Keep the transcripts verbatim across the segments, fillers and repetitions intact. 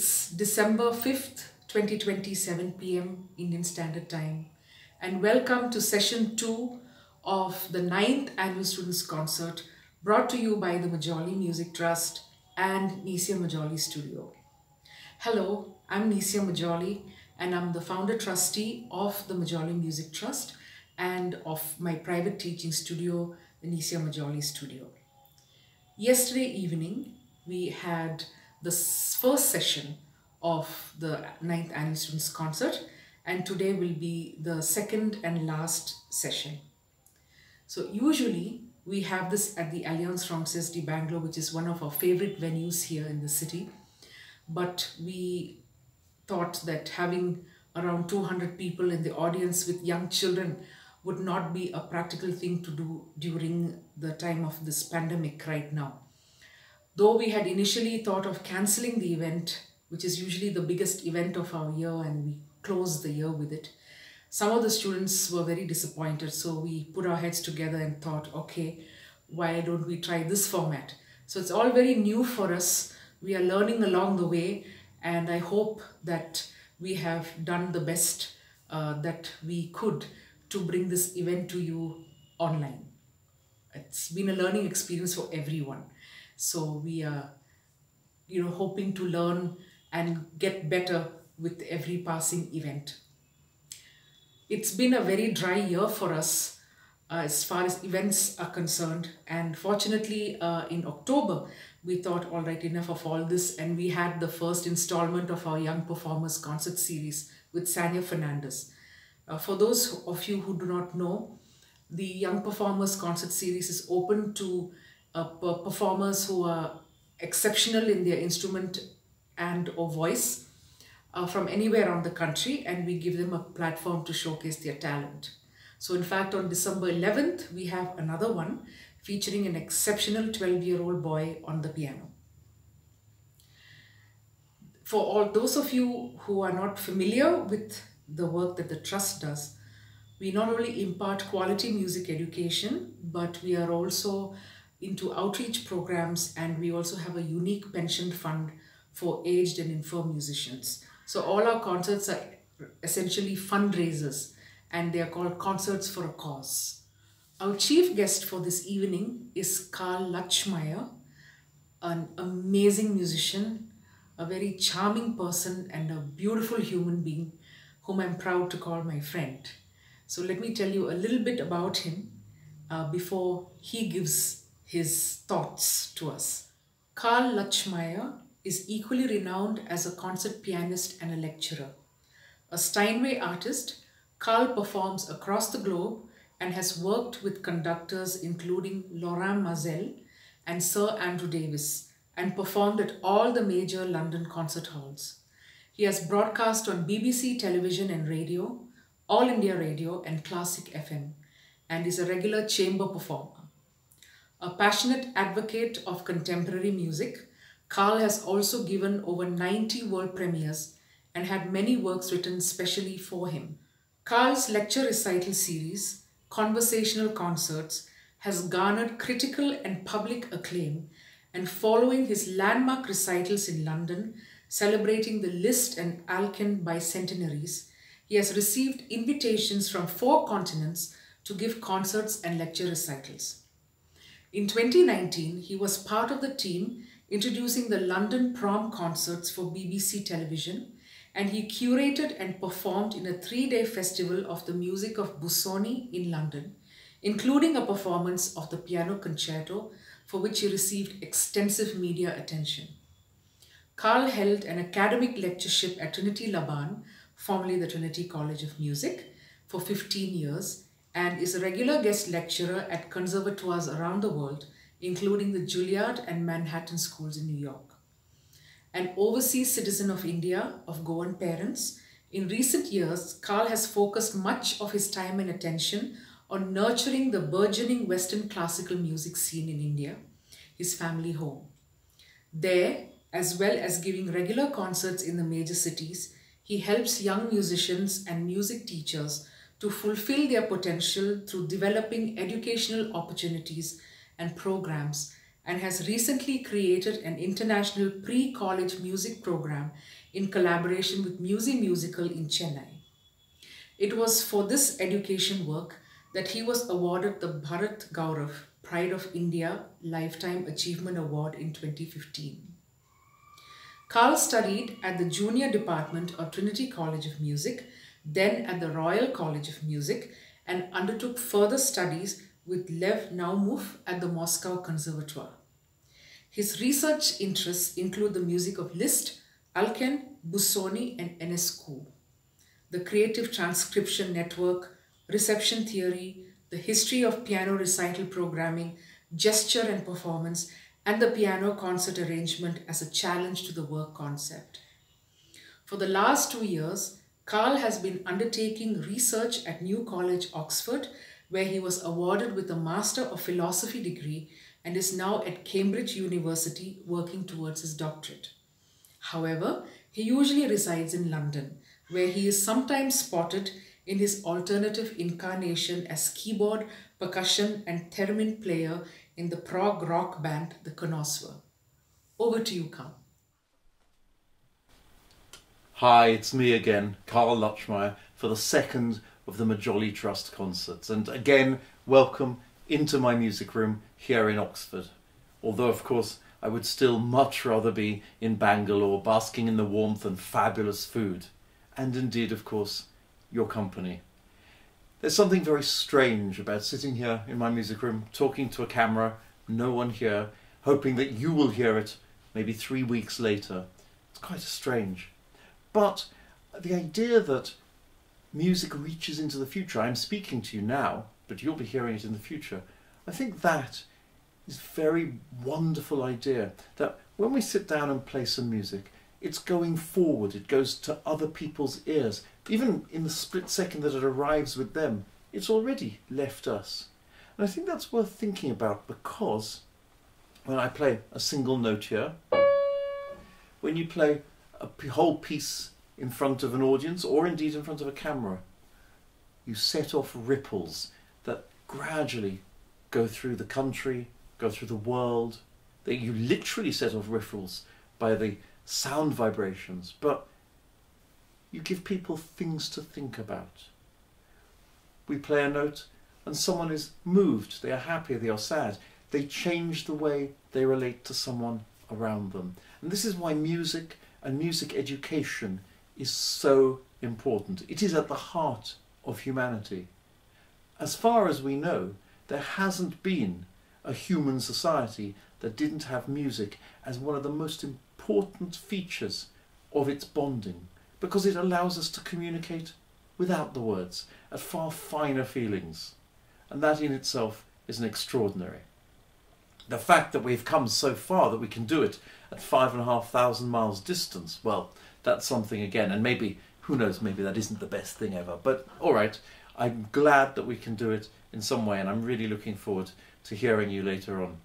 It's December fifth, twenty twenty, seven p m Indian Standard Time, and welcome to session two of the ninth Annual Students Concert, brought to you by the Majolly Music Trust and Neecia Majolly Studio. Hello, I'm Neecia Majolly, and I'm the founder trustee of the Majolly Music Trust and of my private teaching studio, the Neecia Majolly Studio. Yesterday evening, we had the first session of the ninth Annual Students Concert, and today will be the second and last session. So usually we have this at the Alliance Française de Bangalore, which is one of our favorite venues here in the city, but we thought that having around two hundred people in the audience with young children would not be a practical thing to do during the time of this pandemic right now. Though we had initially thought of cancelling the event, which is usually the biggest event of our year, and we closed the year with it, some of the students were very disappointed. So we put our heads together and thought, okay, why don't we try this format? So it's all very new for us. We are learning along the way, and I hope that we have done the best uh, that we could to bring this event to you online. It's been a learning experience for everyone. So we are, you know, hoping to learn and get better with every passing event. It's been a very dry year for us uh, as far as events are concerned, and fortunately uh, in October we thought, all right, enough of all this, and we had the first installment of our Young Performers concert series with Sanya Fernandez. Uh, for those of you who do not know, the Young Performers concert series is open to uh, performers who are exceptional in their instrument and or voice uh, from anywhere around the country, and we give them a platform to showcase their talent. So in fact, on December eleventh, we have another one featuring an exceptional twelve-year-old boy on the piano. For all those of you who are not familiar with the work that the Trust does, we not only impart quality music education, but we are also into outreach programs, and we also have a unique pension fund for aged and infirm musicians. So all our concerts are essentially fundraisers, and they are called Concerts for a Cause. Our chief guest for this evening is Karl Lutchmayer, an amazing musician, a very charming person, and a beautiful human being whom I'm proud to call my friend. So let me tell you a little bit about him uh, before he gives his thoughts to us. Karl Lutchmayer is equally renowned as a concert pianist and a lecturer. A Steinway artist, Karl performs across the globe and has worked with conductors including Lorin Maazel and Sir Andrew Davis, and performed at all the major London concert halls. He has broadcast on B B C television and radio, All India Radio and Classic F M, and is a regular chamber performer. A passionate advocate of contemporary music, Karl has also given over ninety world premieres and had many works written specially for him. Karl's lecture recital series, Conversational Concerts, has garnered critical and public acclaim, and following his landmark recitals in London celebrating the Liszt and Alkan bicentenaries, he has received invitations from four continents to give concerts and lecture recitals. In twenty nineteen, he was part of the team introducing the London Prom concerts for B B C television, and he curated and performed in a three-day festival of the music of Busoni in London, including a performance of the piano concerto, for which he received extensive media attention. Karl held an academic lectureship at Trinity Laban, formerly the Trinity College of Music, for fifteen years, and is a regular guest lecturer at conservatoires around the world, including the Juilliard and Manhattan schools in New York. An overseas citizen of India of Goan parents, in recent years, Karl has focused much of his time and attention on nurturing the burgeoning Western classical music scene in India, his family home. There, as well as giving regular concerts in the major cities, he helps young musicians and music teachers to fulfill their potential through developing educational opportunities and programs, and has recently created an international pre-college music program in collaboration with Musée Musical in Chennai. It was for this education work that he was awarded the Bharat Gaurav Pride of India Lifetime Achievement Award in twenty fifteen. Karl studied at the Junior Department of Trinity College of Music, then at the Royal College of Music, and undertook further studies with Lev Naumov at the Moscow Conservatoire. His research interests include the music of Liszt, Alkan, Busoni, and Enescu, the creative transcription network, reception theory, the history of piano recital programming, gesture and performance, and the piano concert arrangement as a challenge to the work concept. For the last two years, Karl has been undertaking research at New College, Oxford, where he was awarded with a Master of Philosophy degree and is now at Cambridge University working towards his doctorate. However, he usually resides in London, where he is sometimes spotted in his alternative incarnation as keyboard, percussion, and theremin player in the prog rock band The Konoswar. Over to you, Karl. Hi, it's me again, Karl Lutchmayer, for the second of the Majolly Trust concerts. And again, welcome into my music room here in Oxford. Although, of course, I would still much rather be in Bangalore, basking in the warmth and fabulous food. And indeed, of course, your company. There's something very strange about sitting here in my music room, talking to a camera, no one here, hoping that you will hear it maybe three weeks later. It's quite strange. But the idea that music reaches into the future, I'm speaking to you now, but you'll be hearing it in the future, I think that is a very wonderful idea, that when we sit down and play some music, it's going forward, it goes to other people's ears. Even in the split second that it arrives with them, it's already left us. And I think that's worth thinking about, because when I play a single note here, when you play a whole piece in front of an audience, or indeed in front of a camera, you set off ripples that gradually go through the country, go through the world, that you literally set off ripples by the sound vibrations, but you give people things to think about. We play a note and someone is moved, they are happy, they are sad. They change the way they relate to someone around them. And this is why music and music education is so important. It is at the heart of humanity. As far as we know, there hasn't been a human society that didn't have music as one of the most important important features of its bonding, because it allows us to communicate without the words at far finer feelings, and that in itself is an extraordinary. The fact that we've come so far that we can do it at five and a half thousand miles distance, well, that's something again, and maybe, who knows, maybe that isn't the best thing ever, but all right, I'm glad that we can do it in some way, and I'm really looking forward to hearing you later on.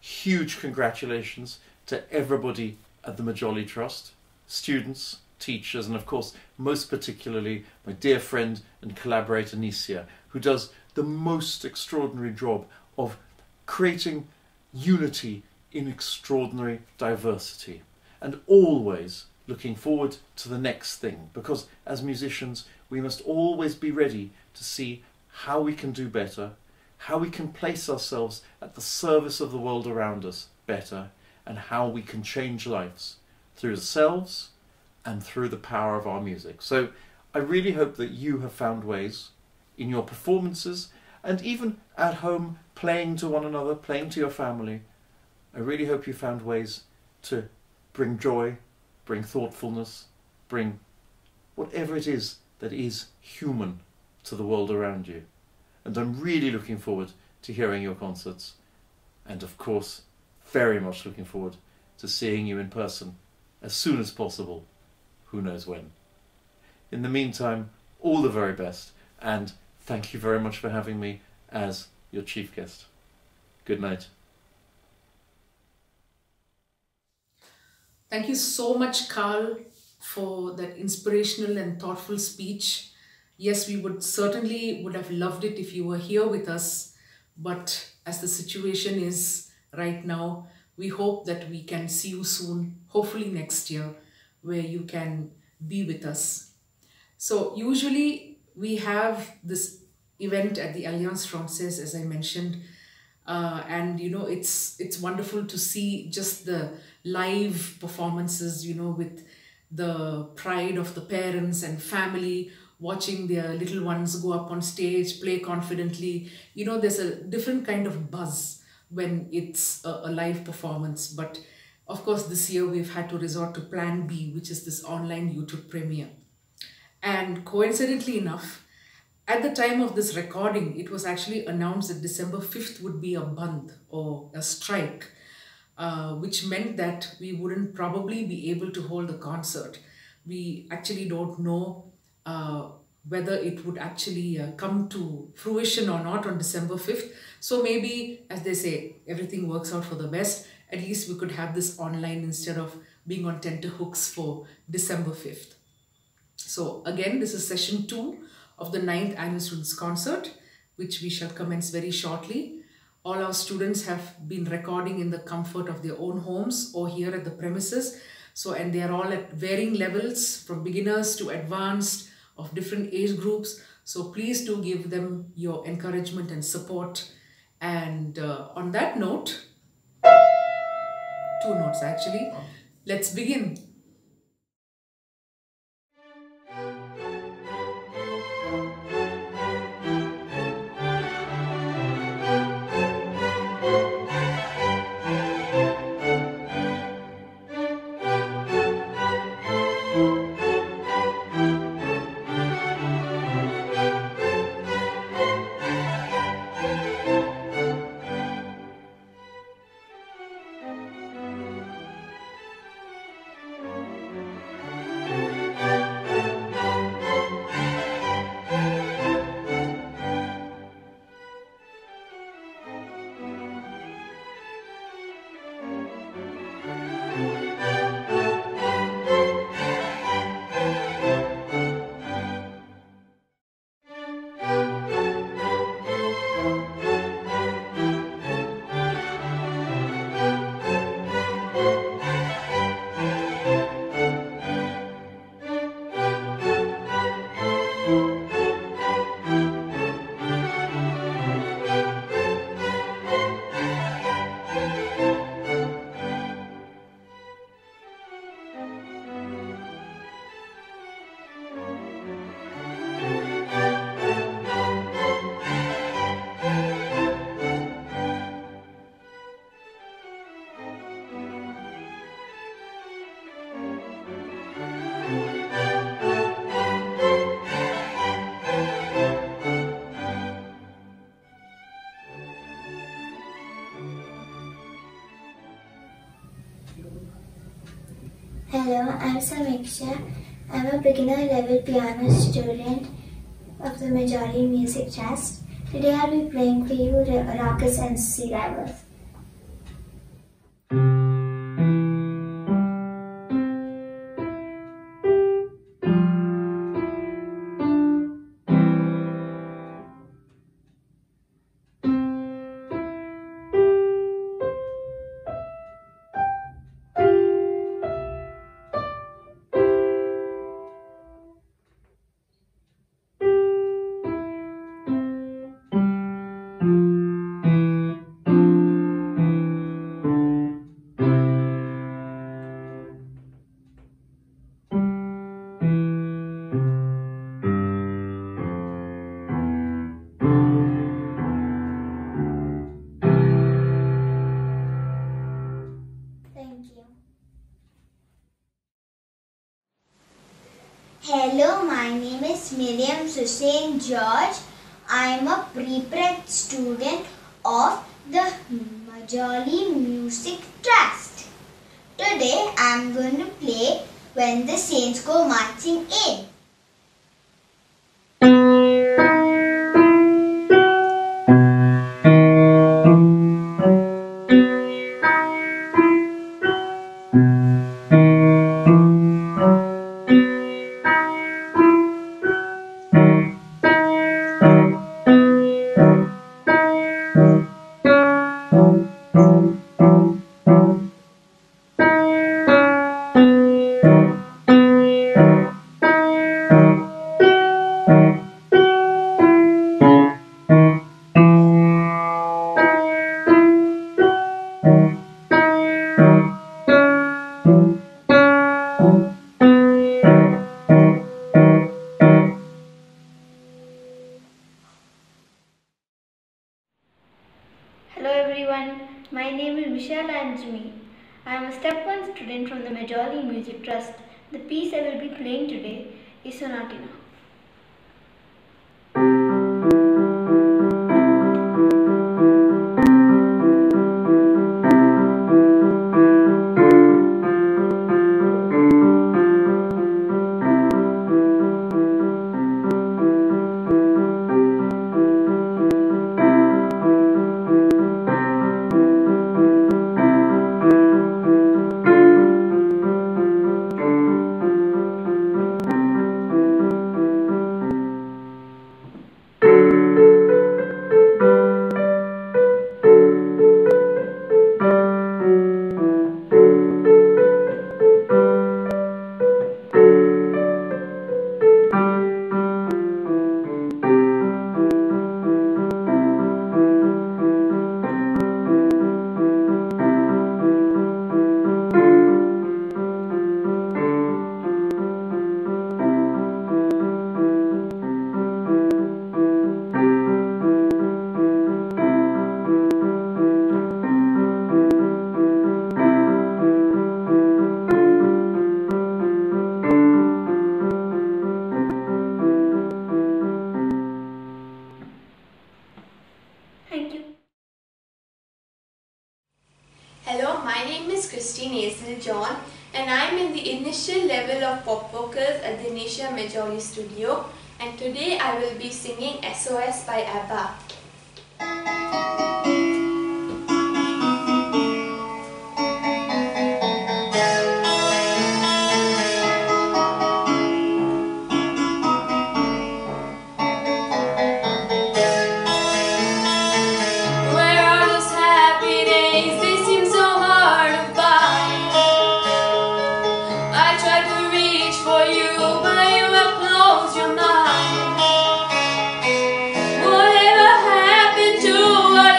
Huge congratulations to everybody at the Majolly Trust, students, teachers, and of course, most particularly, my dear friend and collaborator Neecia, who does the most extraordinary job of creating unity in extraordinary diversity, and always looking forward to the next thing, because as musicians, we must always be ready to see how we can do better, how we can place ourselves at the service of the world around us better, and how we can change lives through ourselves and through the power of our music. So I really hope that you have found ways in your performances and even at home playing to one another, playing to your family. I really hope you found ways to bring joy, bring thoughtfulness, bring whatever it is that is human to the world around you. And I'm really looking forward to hearing your concerts, and of course, very much looking forward to seeing you in person as soon as possible, who knows when. In the meantime, all the very best, and thank you very much for having me as your chief guest. Good night. Thank you so much, Karl, for that inspirational and thoughtful speech. Yes, we would certainly would have loved it if you were here with us, but as the situation is right now. We hope that we can see you soon, hopefully next year, where you can be with us. So usually we have this event at the Alliance Française, as I mentioned, uh, and you know, it's it's wonderful to see just the live performances, you know, with the pride of the parents and family watching their little ones go up on stage, play confidently. You know, there's a different kind of buzz when it's a, a live performance. But of course, this year we've had to resort to Plan B, which is this online YouTube premiere. And coincidentally enough, at the time of this recording, it was actually announced that December fifth would be a bandh or a strike, uh, which meant that we wouldn't probably be able to hold the concert. We actually don't know uh, whether it would actually uh, come to fruition or not on December fifth. So maybe, as they say, everything works out for the best. At least we could have this online instead of being on tenterhooks for December fifth. So again, this is session two of the ninth Annual Students Concert, which we shall commence very shortly. All our students have been recording in the comfort of their own homes or here at the premises. So, and they are all at varying levels, from beginners to advanced, of different age groups. So please do give them your encouragement and support. And uh, on that note, two notes actually, let's begin. Hello, I'm Samiksha. I'm a beginner level piano student of the Majolly Music Trust. Today I'll be playing for you Raucous and Sea Rivals. Hussain George. I am a pre-prep student of the Majolly Music Trust. Today I am going to play When the Saints Go Marching In. Oh. everyone, my name is Vishal Anjmi. I am a Step one student from the Majolly Music Trust. The piece I will be playing today is Sonatina. Majolly Studio, and today I will be singing S O S by ABBA.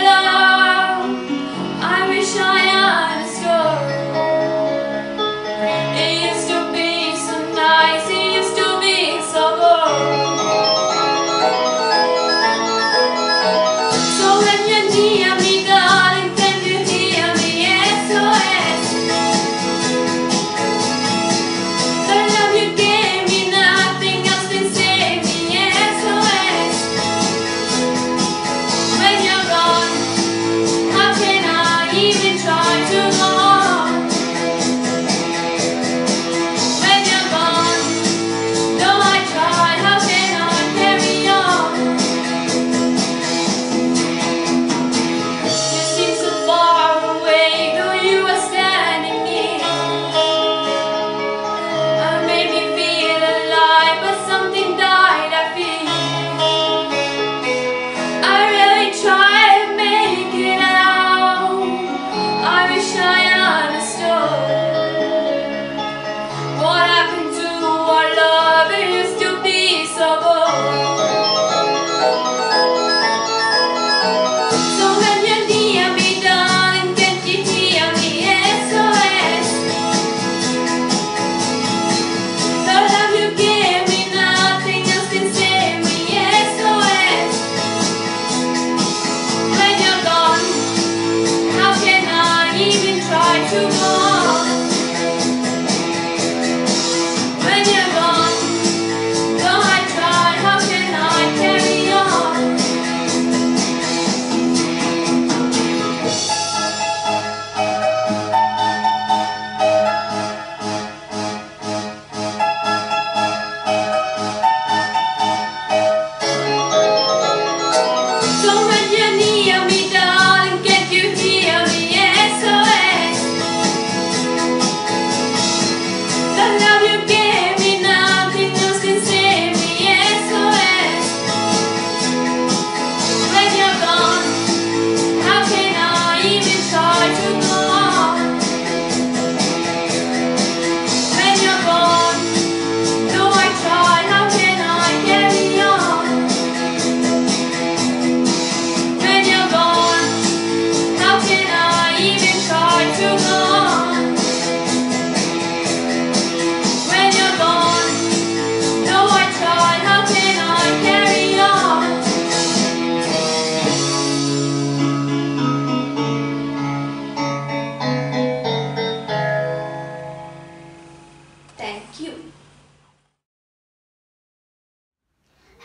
Love.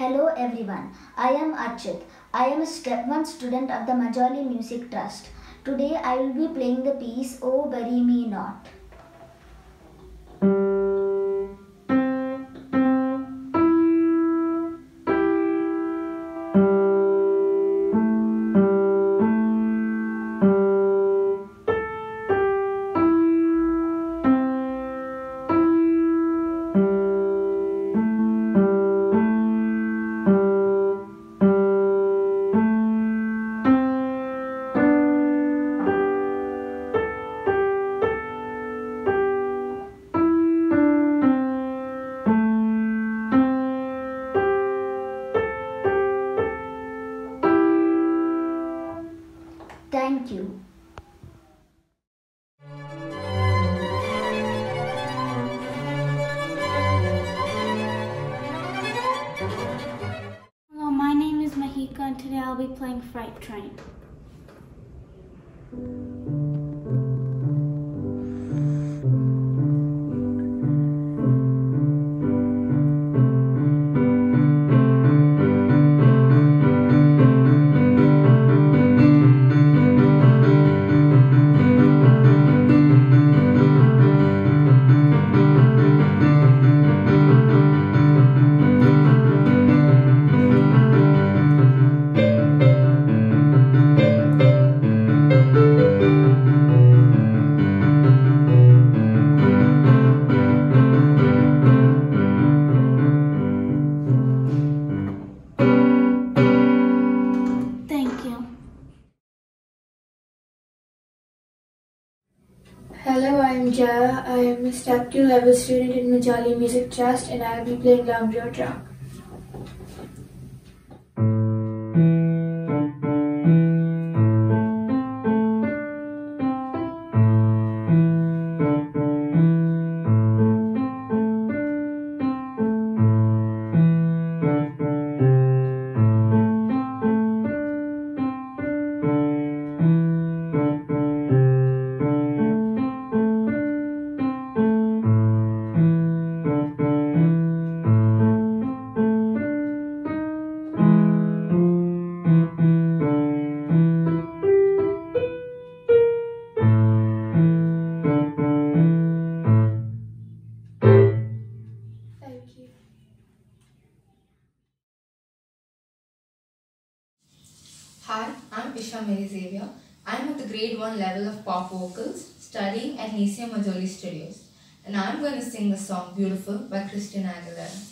Hello everyone, I am Archit. I am a Step one student of the Majolly Music Trust. Today I will be playing the piece Oh Bury Me Not. Thank you. Hello, my name is Mahika and today I'll be playing Freight Train. I am a Step two level student in Majolly Music Trust and I will be playing Long Road Rock. Hi, I'm Isha Mary Xavier. I'm at the grade one level of pop vocals, studying at Neecia Majolly Studio. And I'm going to sing the song Beautiful by Christina Aguilera.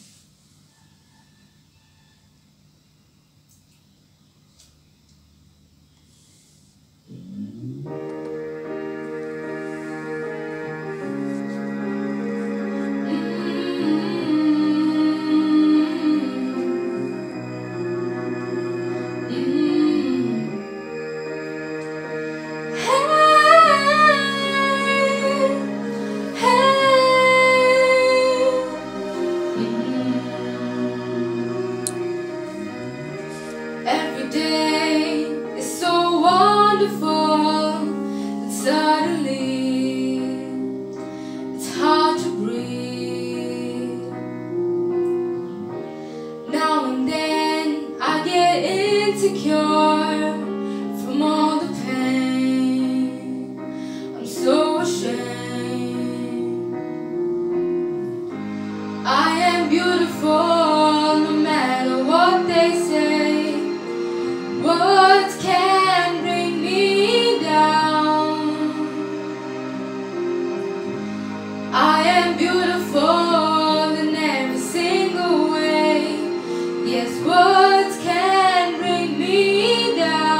Words can bring me down.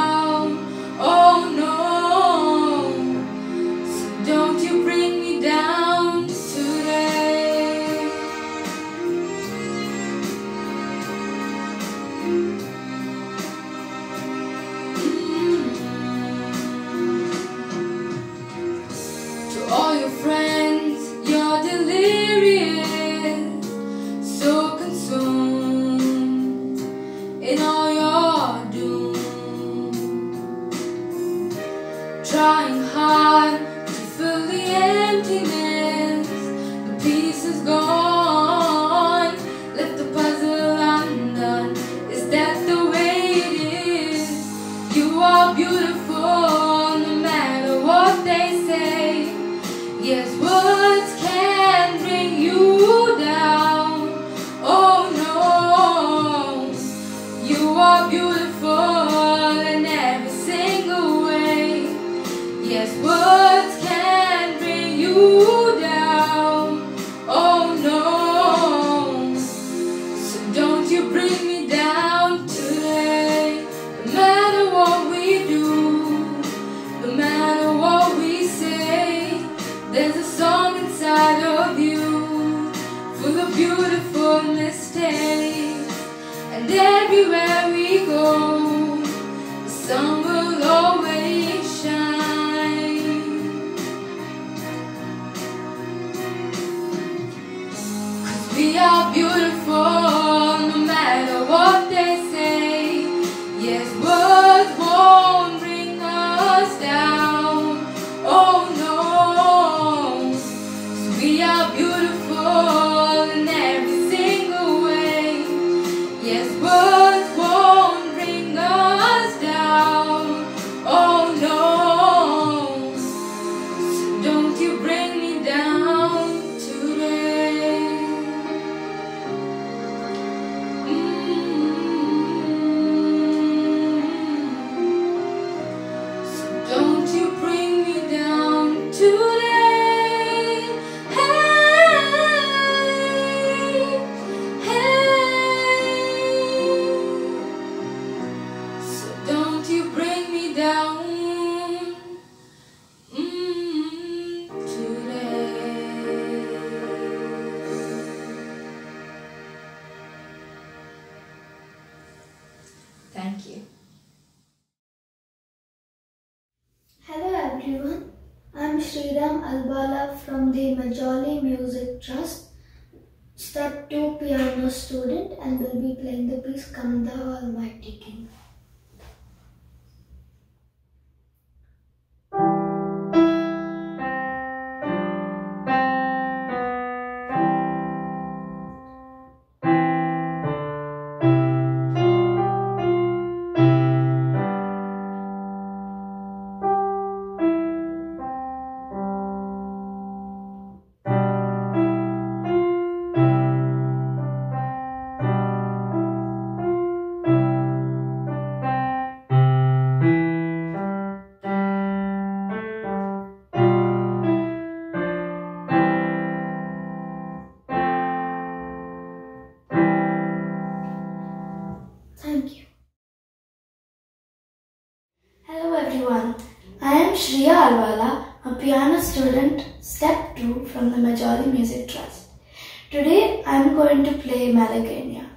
everywhere we go, the sun will always shine. Cause we are beautiful, no matter what they say. Yes, words won't bring us down. Oh no, cause we are beautiful in every single way. Yes, words won't bring us down. Oh no, so don't you bring me down today. Mm-hmm. So don't you bring me down today. Hey, hey. So don't you bring me down mm, today. Thank you. Hello everyone, I'm Sriram Albala from the Majolly Music Trust, Step two piano student, and will be playing the piece Come Thou Almighty King. Thank you. Hello everyone. I am Shriya Alwala, a piano student, Step two from the Majolly Music Trust. Today I am going to play Malagueña.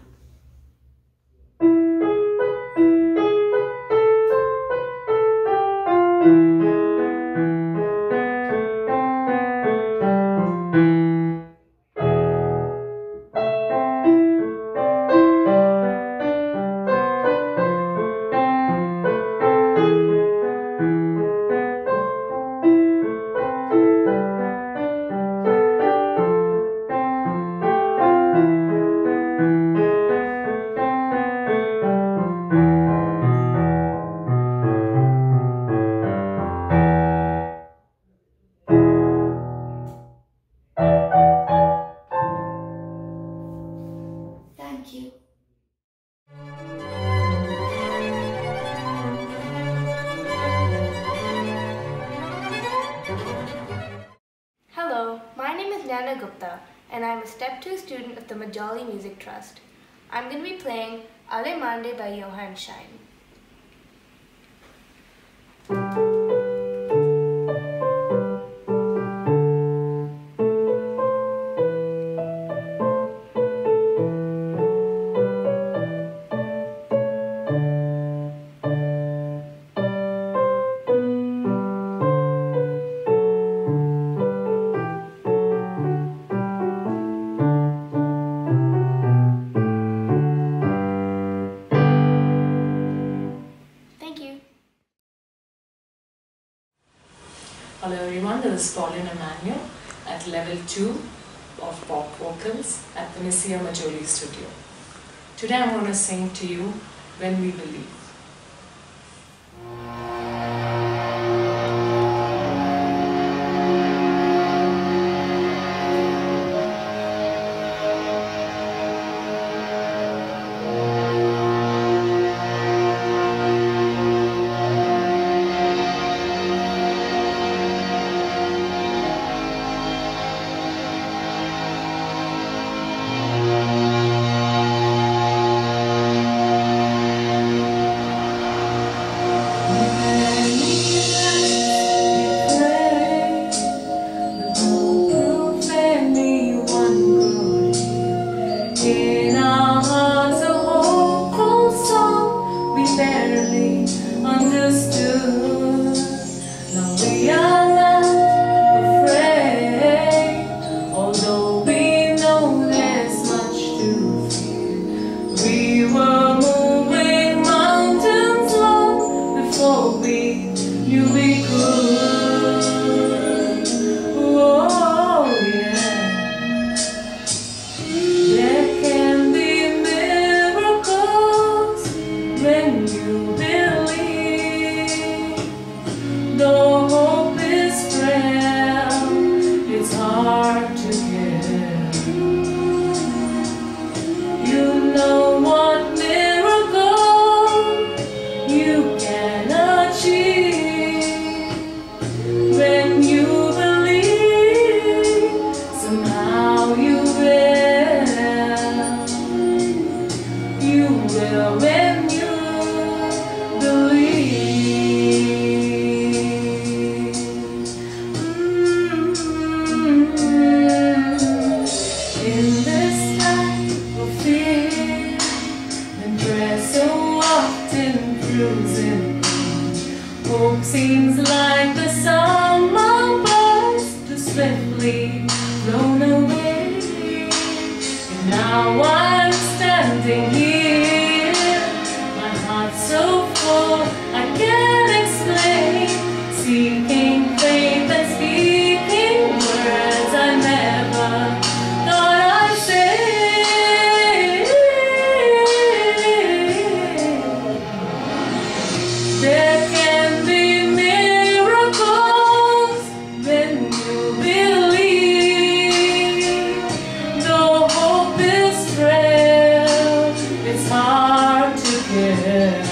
Step two student of the Majolly Music Trust. I'm going to be playing Allemande by Johann Schein. Pauline Emmanuel at level two of pop vocals at the Neecia Majolly Studio. Today I'm going to sing to you When We Believe. Thank you. future when you believe. Mm-hmm. In this life of fear and prayer so often proves in vain, hope seems like the summer burst too swiftly blown away. And now I'm standing here, seeking faith and speaking words I never thought I'd say. There can be miracles when you believe. Though hope is frail, it's hard to get.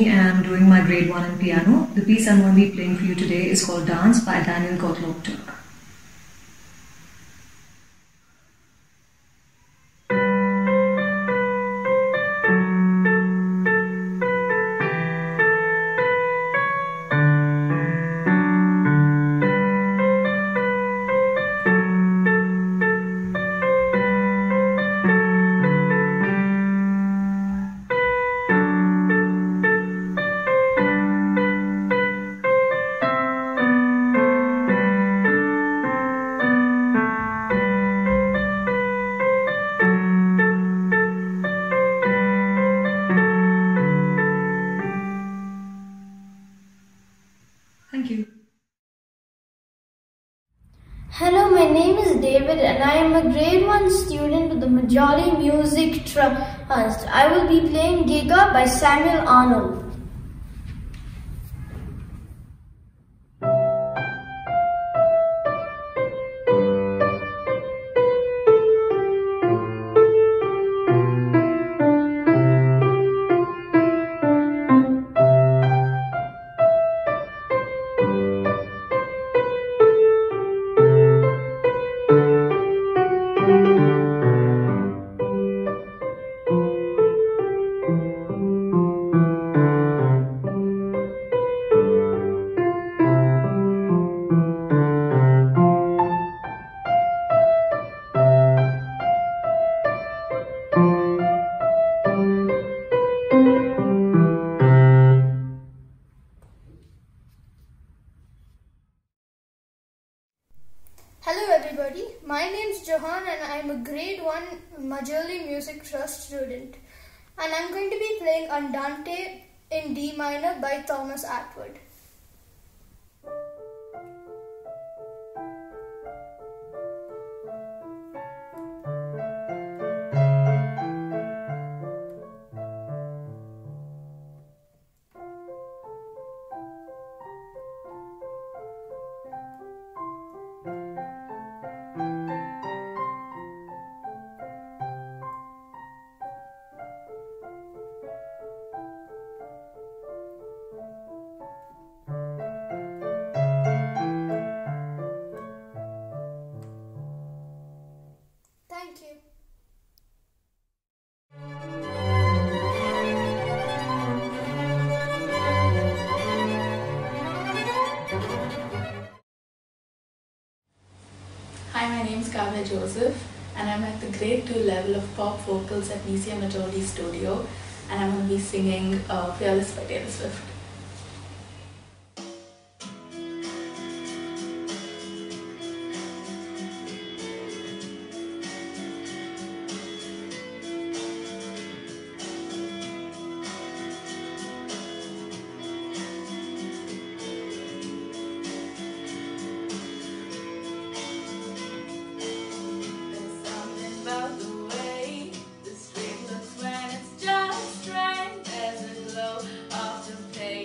I'm doing my grade one in piano. The piece I'm going to be playing for you today is called Dance by Daniel Gottlob Turk. Hello, my name is David and I am a grade one student with the Majolly Music Trust. I will be playing Giga by Samuel Arnold. Thank you. grade one Majolly Music Trust student, and I'm going to be playing Andante in D minor by Thomas Attwood. Joseph, and I'm at the grade two level of pop vocals at Neecia Majolly Studio, and I'm going to be singing uh, Fearless by Taylor Swift. After pay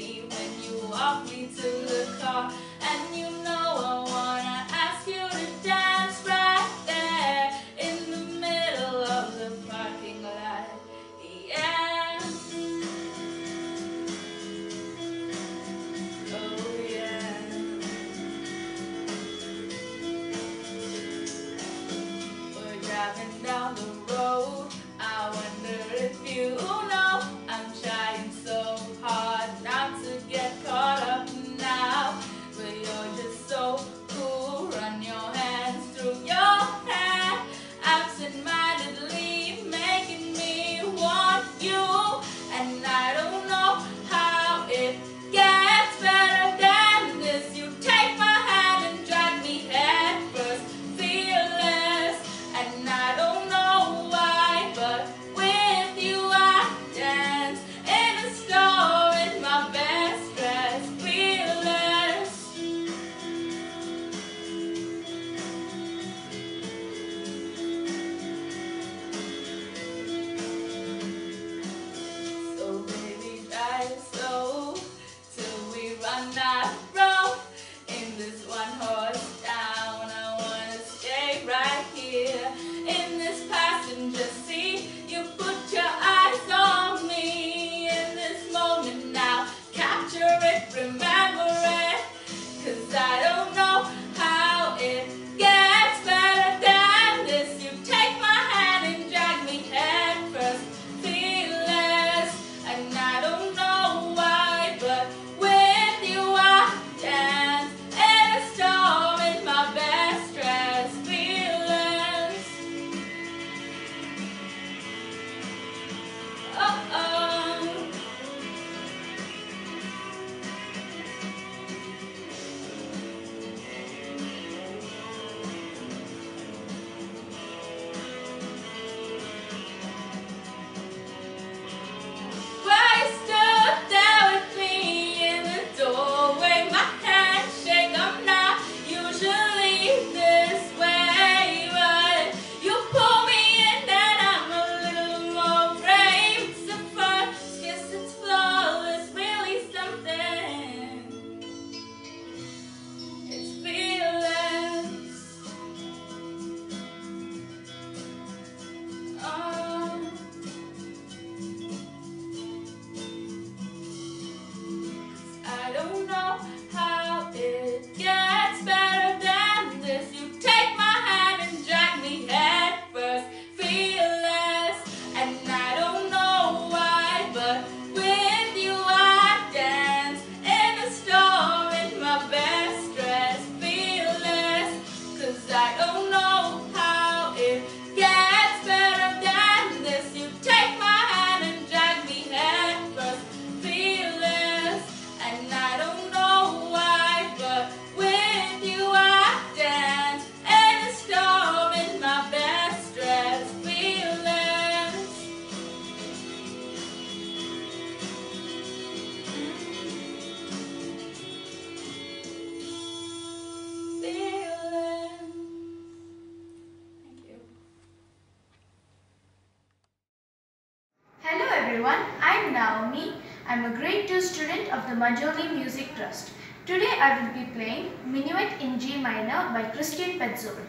everyone, I am Naomi. I am a grade two student of the Majolly Music Trust. Today I will be playing Minuet in G minor by Christine Petzold.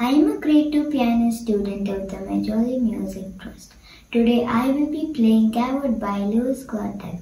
I am a grade two piano student of the Majolly Music Trust. Today I will be playing Gavotte by Louis Guattari.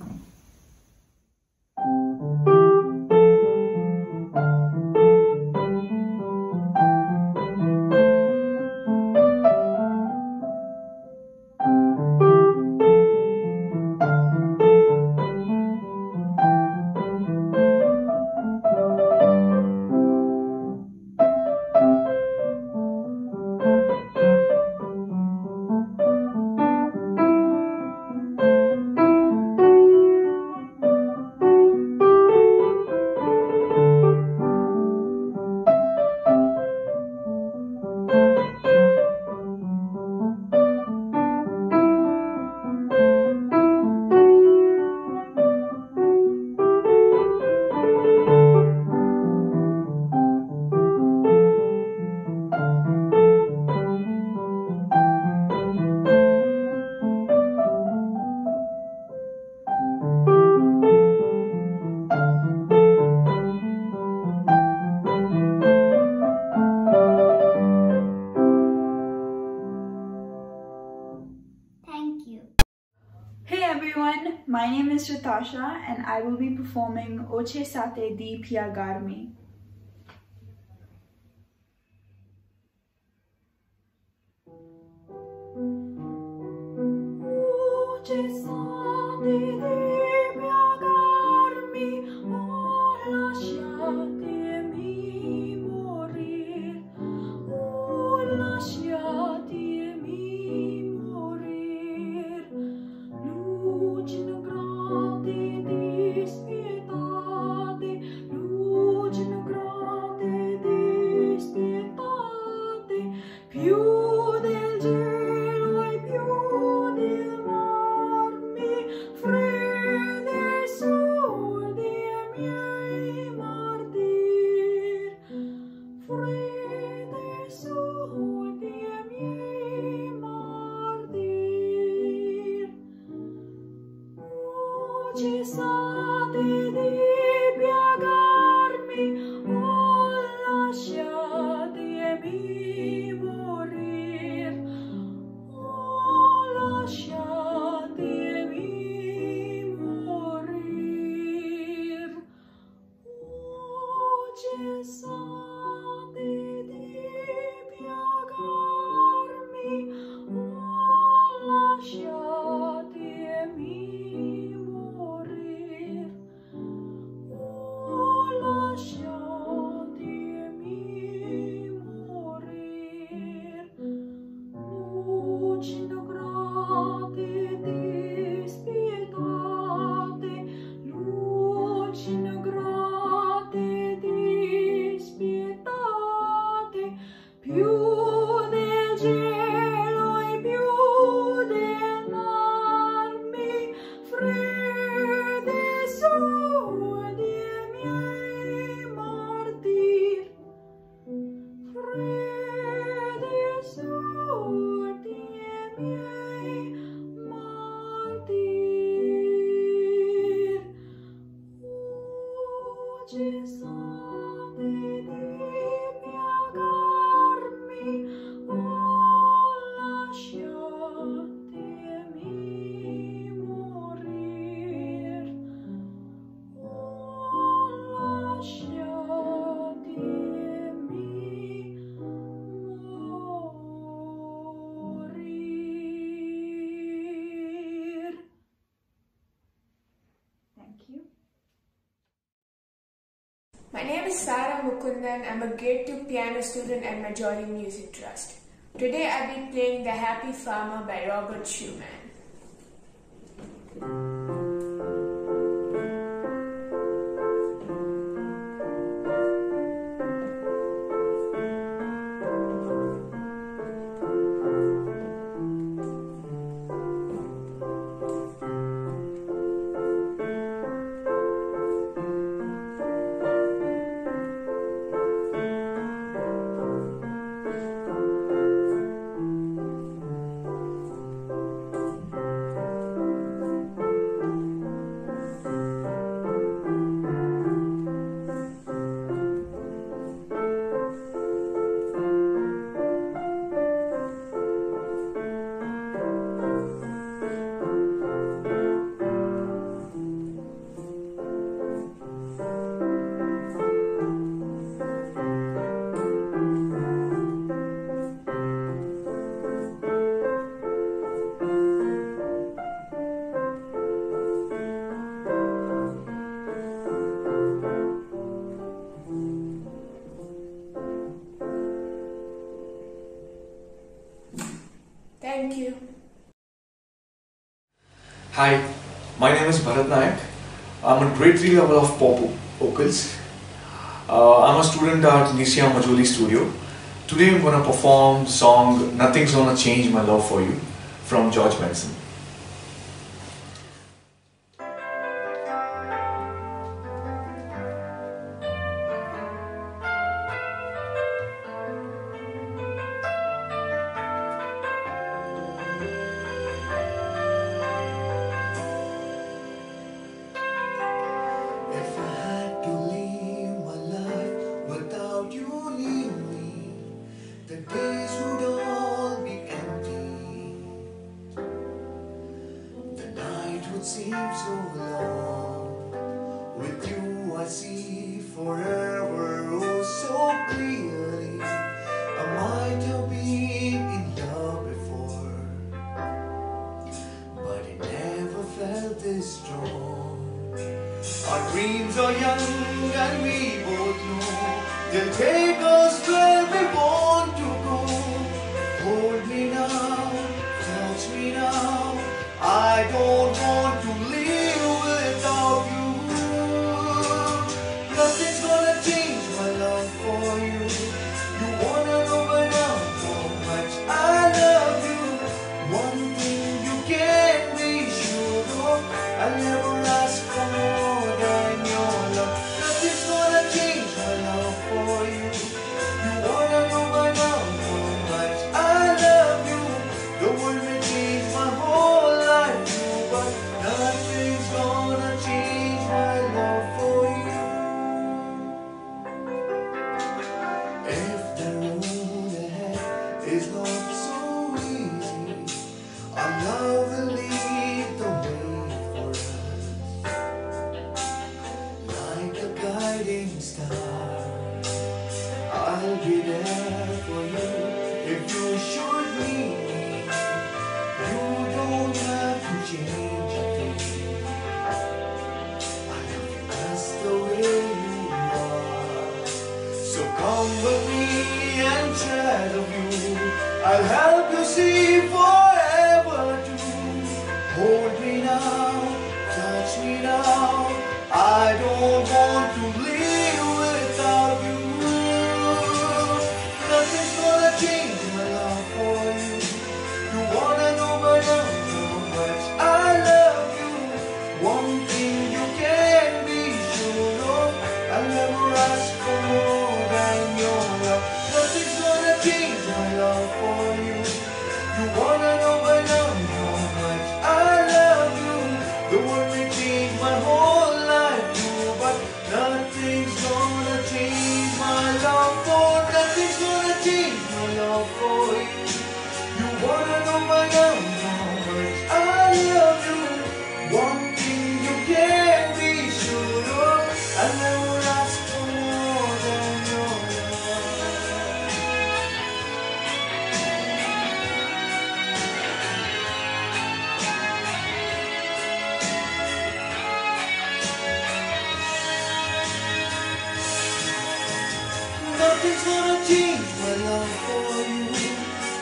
My name is Ritasha and I will be performing Oche Sate Di Pia Garmi. Yes, name is Sara Mukundan. I'm a grade two piano student at Majolly Music Trust. Today I've been playing The Happy Farmer by Robert Schumann. Thank you. Hi, my name is Bharat Nayak. I'm at grade three level of pop vocals. Uh, I'm a student at Neecia Majolly Studio. Today I'm going to perform the song Nothing's Gonna Change My Love For You from George Benson. Change my whole life, but none. nothing's gonna change my love for you.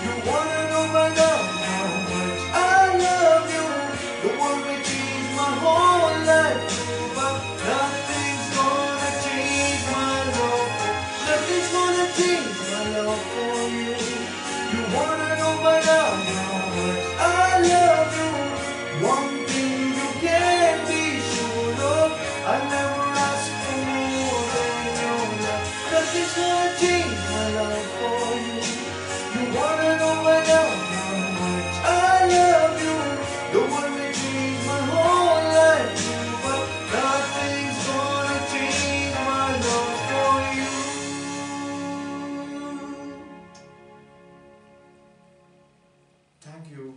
You wanna know by now how much I love you. The world may change my whole life, but nothing's gonna change my love. Nothing's gonna change my love for you. You wanna know by now how much I love you. One thing you can be sure of, I never ask for more than your love. Nothing's gonna change my love for you. You wanna know by now how much I love you. The one that changed my whole life, but nothing's gonna change my love for you. Thank you.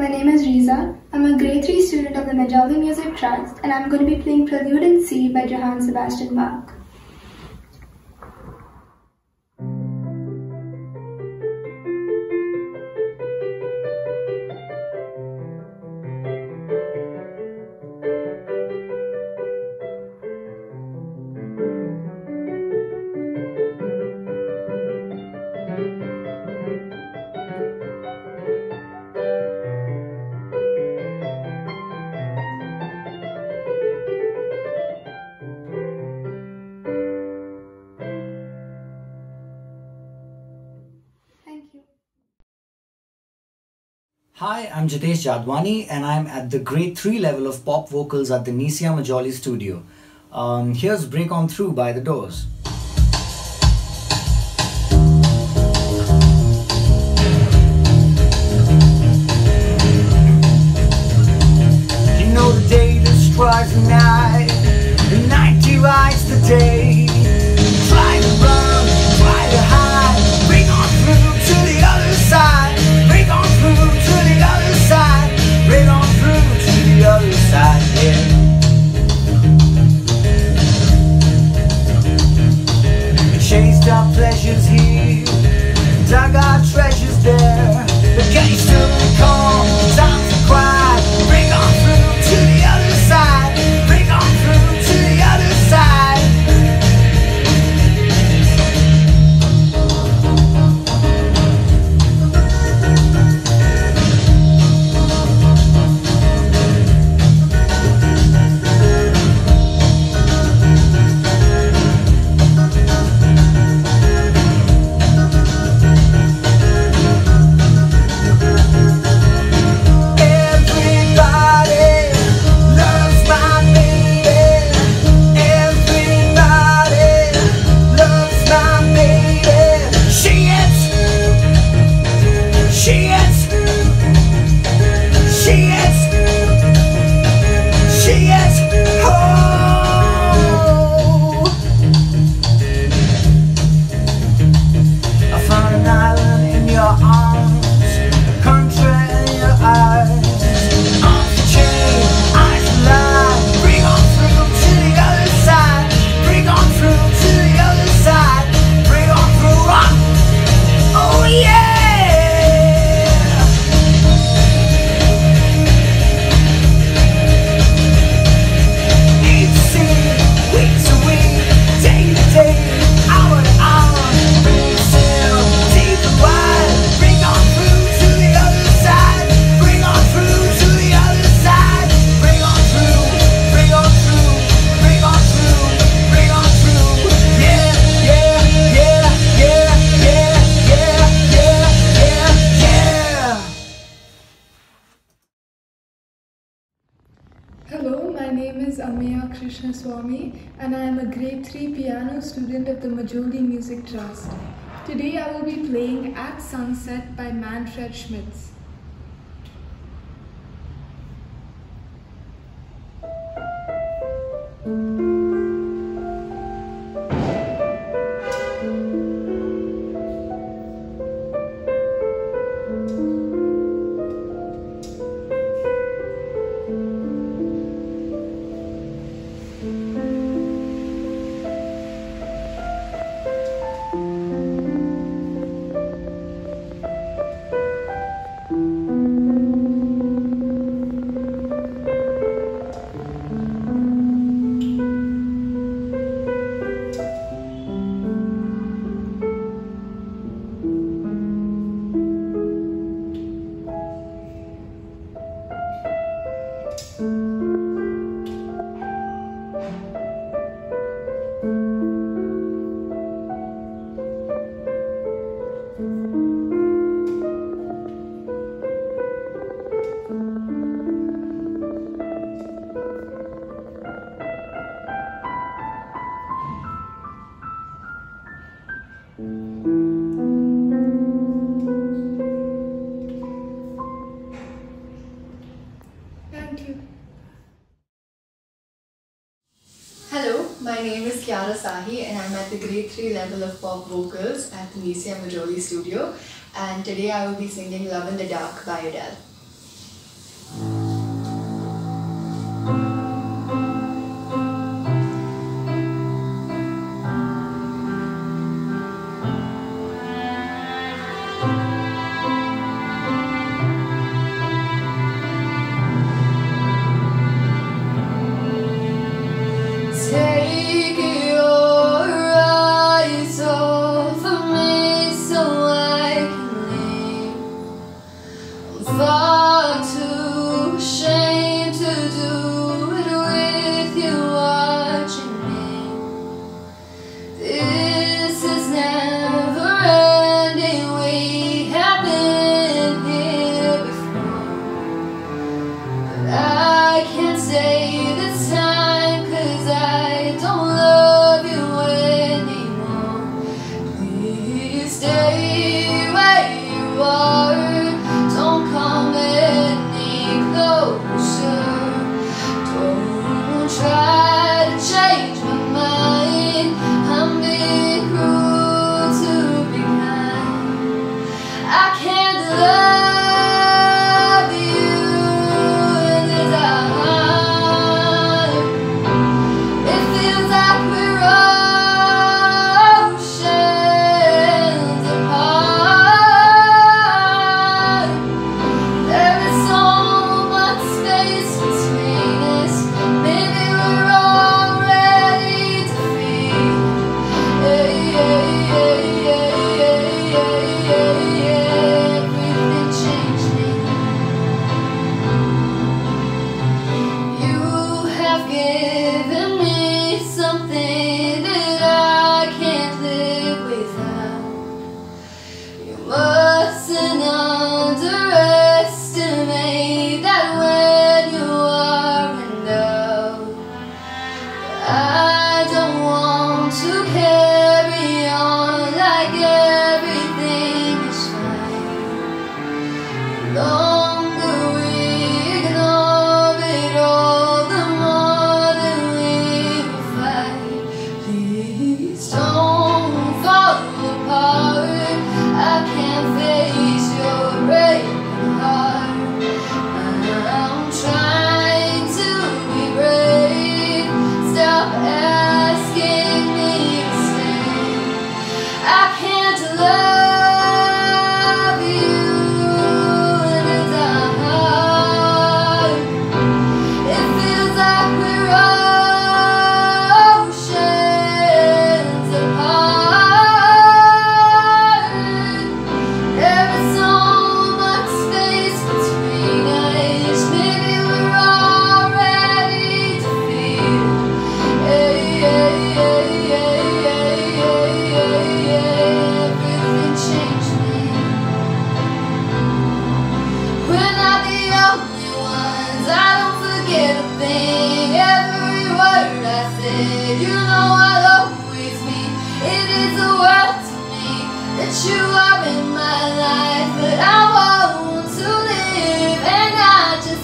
My name is Riza. I'm a grade three student of the Majolly Music Trust, and I'm going to be playing Prelude in C by Johann Sebastian Bach. Hi, I'm Jitesh Jadwani and I'm at the grade three level of pop vocals at the Neecia Majolly Studio. Um, here's Break On Through by The Doors. You know the day destroys the night, the night divides the day. Try to run, try to hide, break on through to the other side. Break on through to the other side. Break on through to the other side, yeah. We chased our pleasures here, dug our treasures there. The gates to the call, time to cry. Break on through to the other side. Break on through to the other side. And I am a grade three piano student of the Majolly Music Trust. Today I will be playing At Sunset by Manfred Schmitz. And I'm at the grade three level of pop vocals at the Neecia Majolly Studio, and today I will be singing Love in the Dark by Adele. Far too ashamed to do it. I can't love you with a heart. It feels like we're oceans apart. There is so much space between us. Maybe we're already defeated. Hey, hey, hey, hey. You know I'll always be. It is a world to me that you are in my life, but I want to live and I just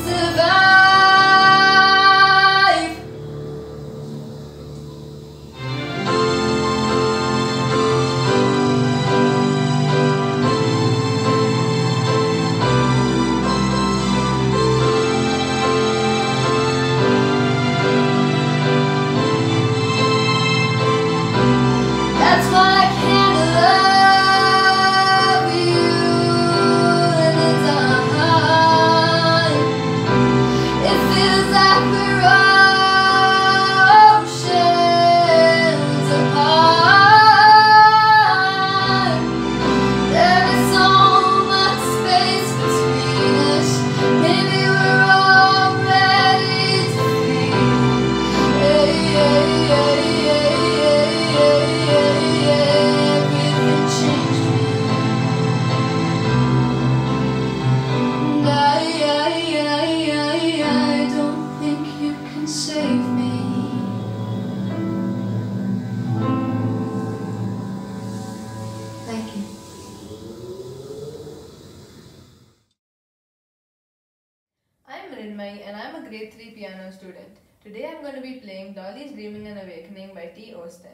student. Today I'm going to be playing Dolly's Dreaming and Awakening by T. Austen.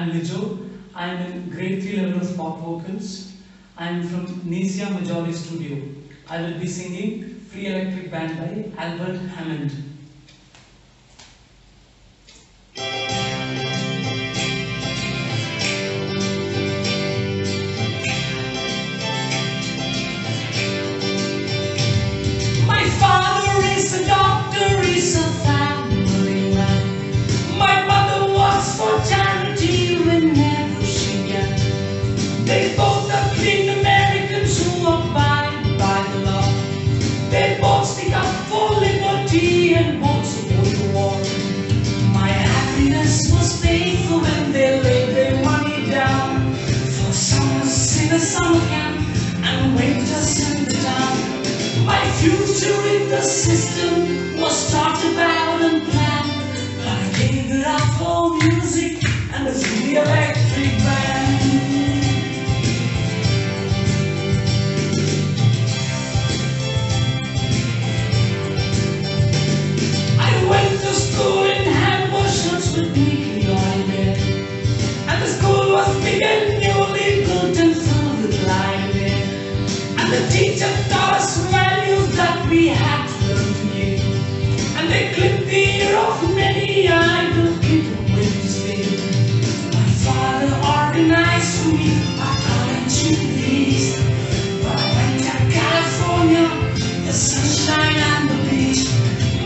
I'm Majol. I'm in grade three level of pop vocals. I'm from Neecia Majolly Studio. I will be singing Free Electric Band by Albert Hammond. Future in the system was talked about and planned by a king of all music and a free electric band. I went to school in hand washers with Nicky Lloyd, and the school was big and newly built and full with library, and the teacher taught us we had learned it, and they clipped the ear of many idle people with his name. My father organized for me a college in the East, but I went to California, the sunshine and the beach.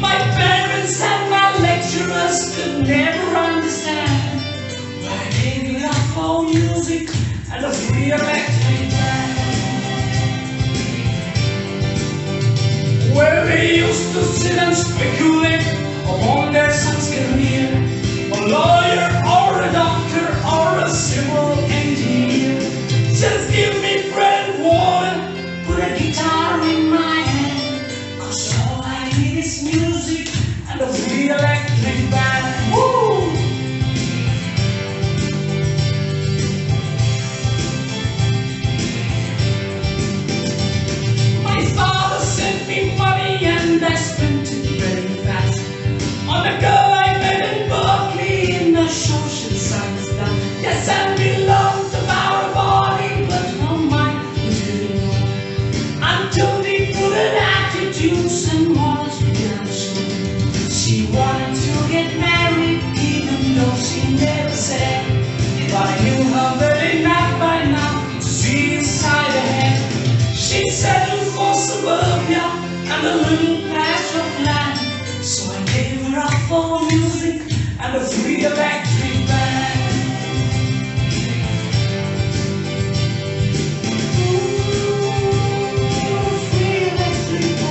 My parents and my lecturers could never understand why I gave up all music and a free electric band. Where they used to sit and speculate upon their son's career, a lawyer or a doctor or a civil engineer. Just give me bread and water, put a guitar in my hand, cause all I need is music and a free electric band. Woo! Money and I spent it very fast on a girl I met in Berkeley in the social science lab. Yes, and we loved about a body, but no mind was really more until the good attitudes and morals began to show. She wanted to get married, even though she never said. If I knew her very enough by now to see inside her head, she settled for suburbia and a little patch of land, so I gave her up for music and a free electric band. Ooh, free electric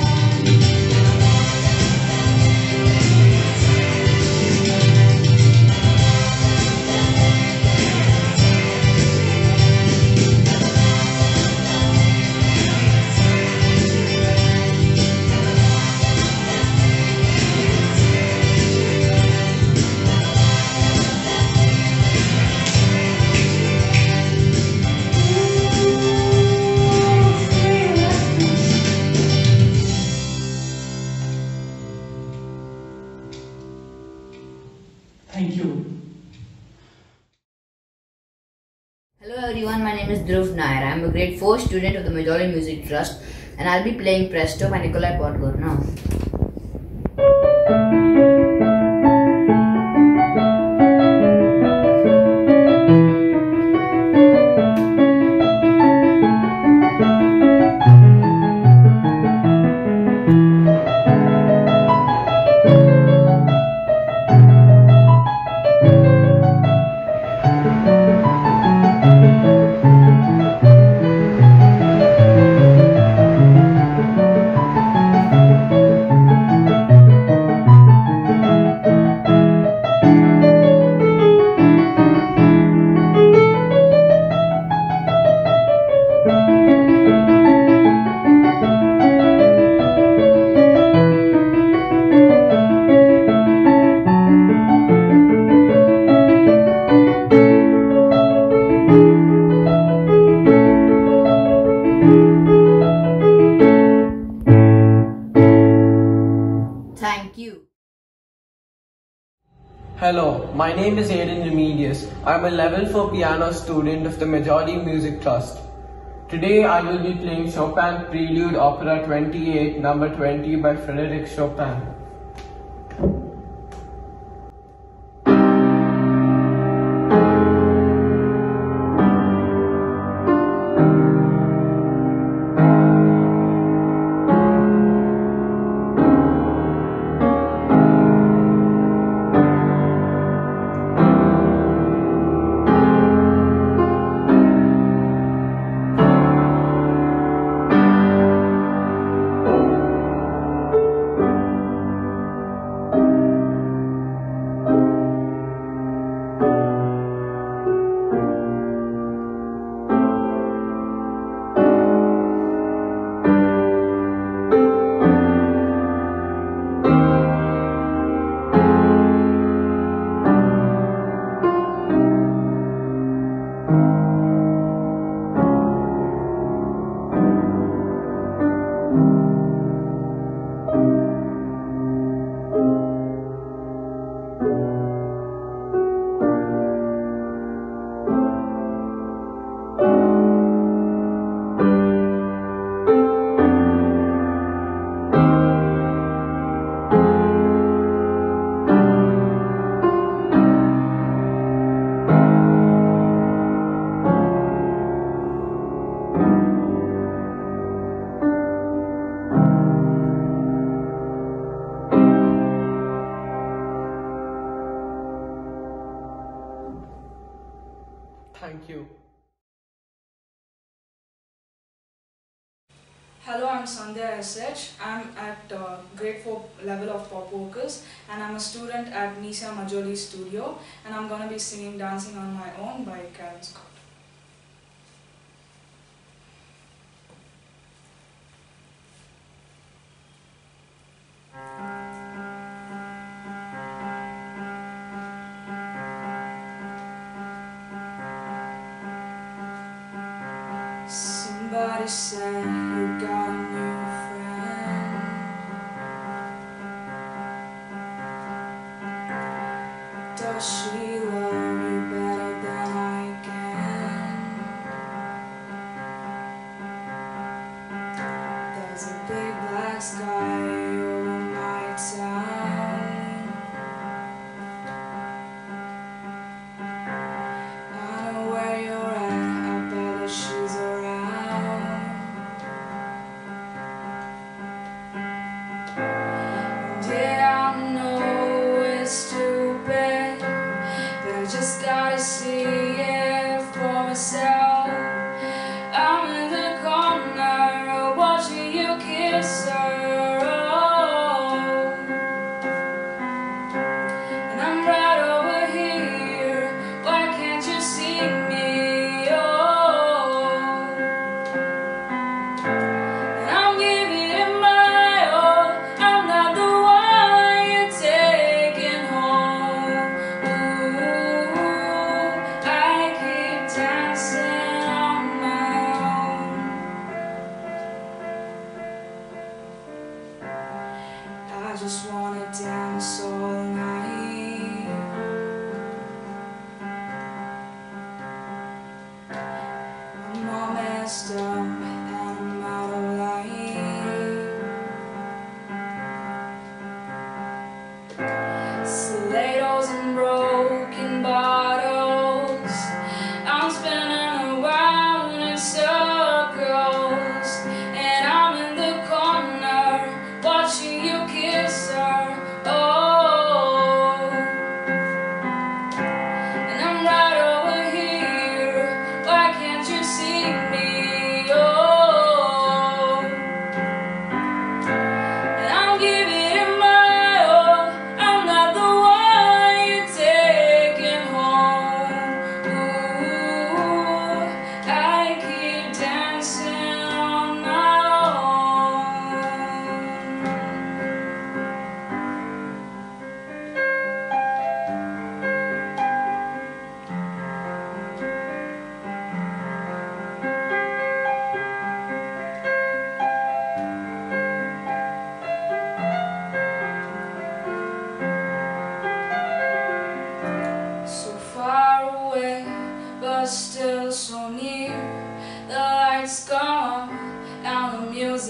I'm a grade four student of the Majolly Music Trust, and I'll be playing Presto by Nikolai Podgor now. Thank you. Hello, my name is Aiden Remedius. I am a level four piano student of the Majolly Music Trust. Today I will be playing Chopin Prelude Opera twenty-eight, number twenty by Frédéric Chopin. Thank you. Hello, I'm Sandhya S H. I'm at uh, grade four level of pop vocals and I'm a student at Neecia Majolly Studio and I'm going to be singing Dancing on My Own by Karen Scott. Somebody said you got a new friend. Does she love you better than I can? There's a big black sky over my town. I know where you're at, I bet that she's around.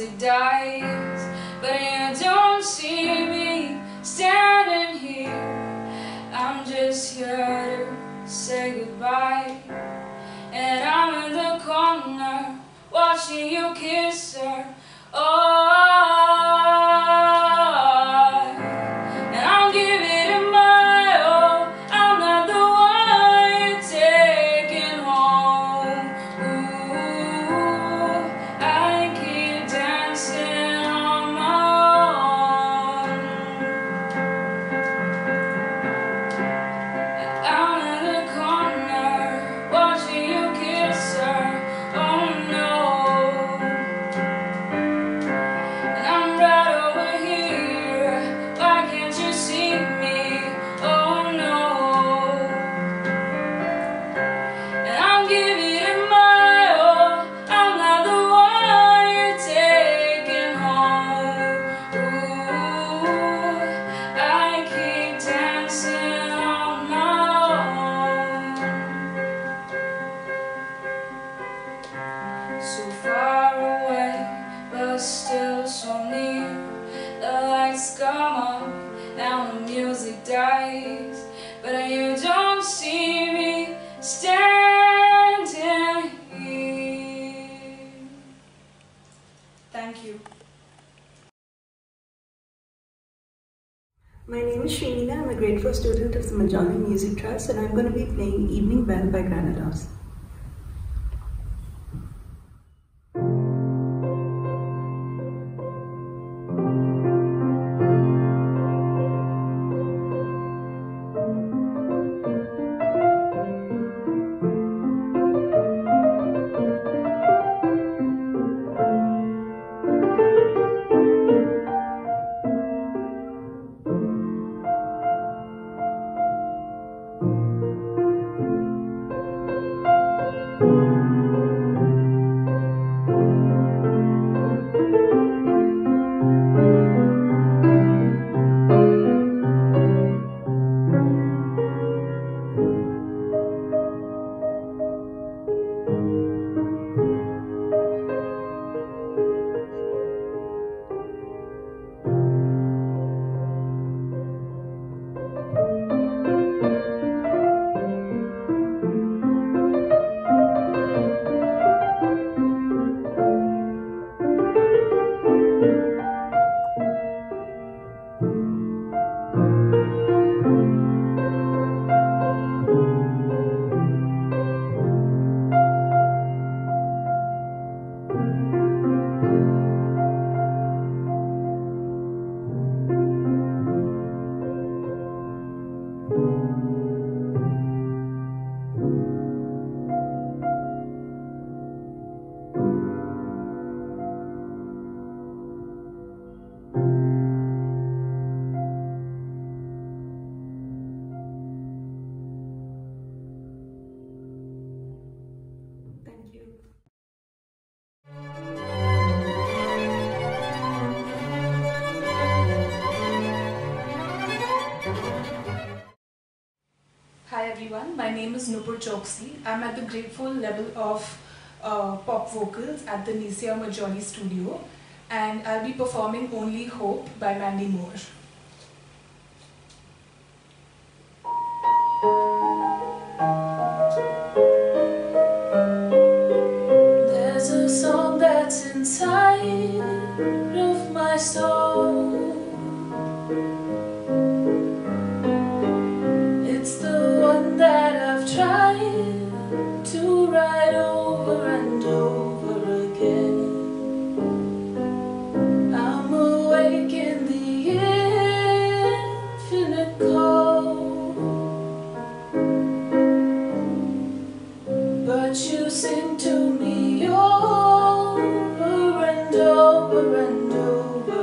it dies. But you don't see me standing here. I'm just here to say goodbye. And I'm in the corner watching you kiss her. Oh. Student of the Majolly Music Trust, and I'm going to be playing Evening Bell by Granados. My name is Nupur Choksi. I'm at the grateful level of uh, pop vocals at the Neecia Majolly Studio, and I'll be performing Only Hope by Mandy Moore. There's a song that's inside of my soul. Over and over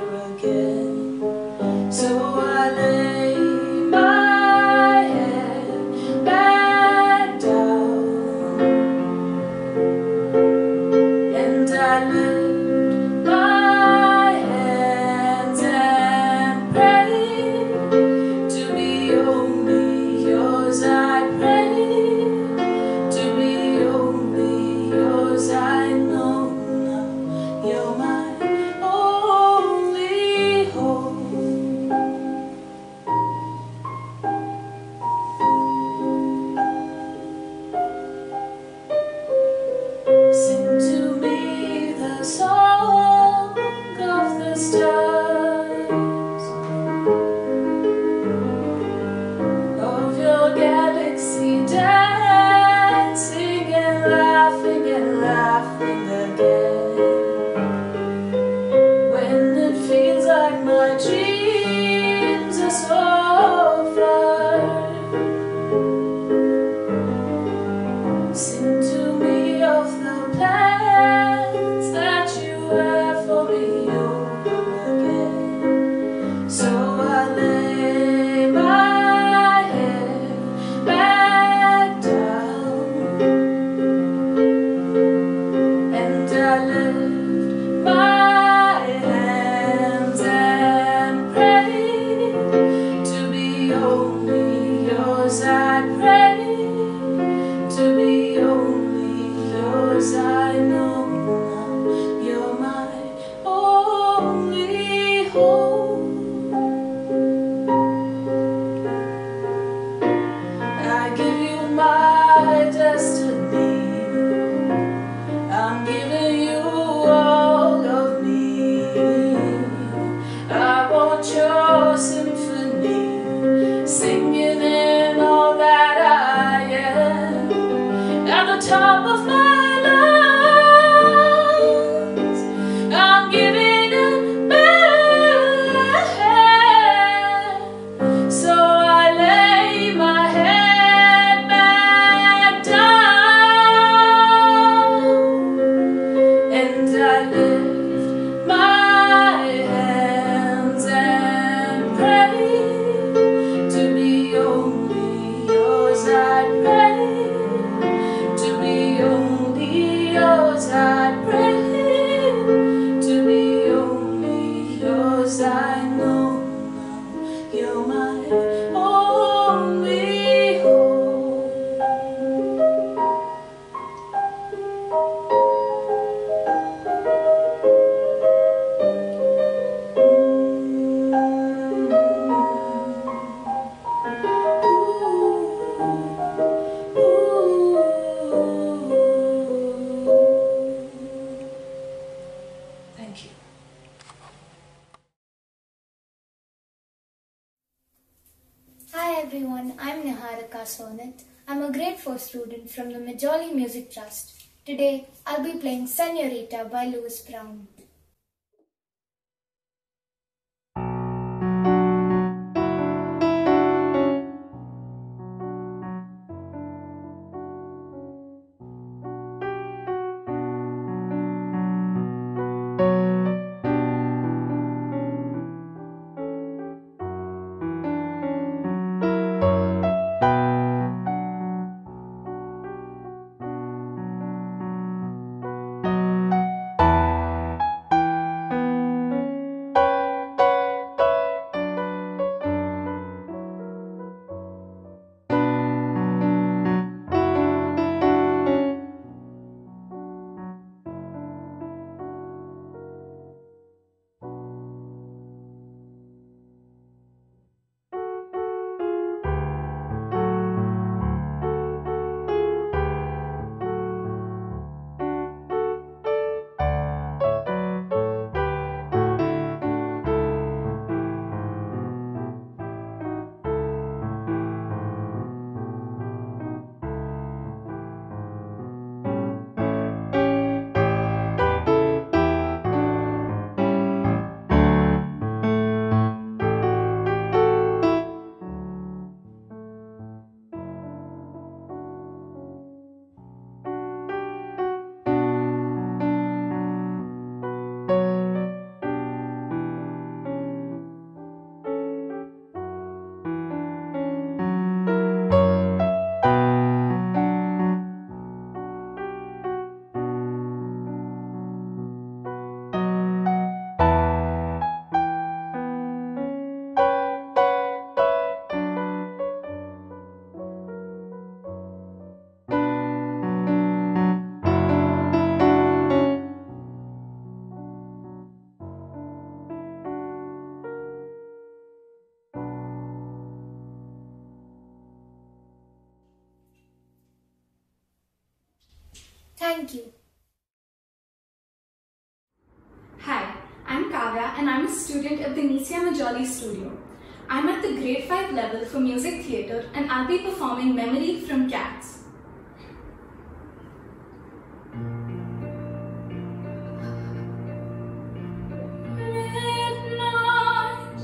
From the Majolly Music Trust. Today, I'll be playing Senorita by Louis Brown. Thank you. Hi, I'm Kavya and I'm a student at the Neecia Majolly Studio. I'm at the grade five level for music theatre and I'll be performing Memory from Cats. Midnight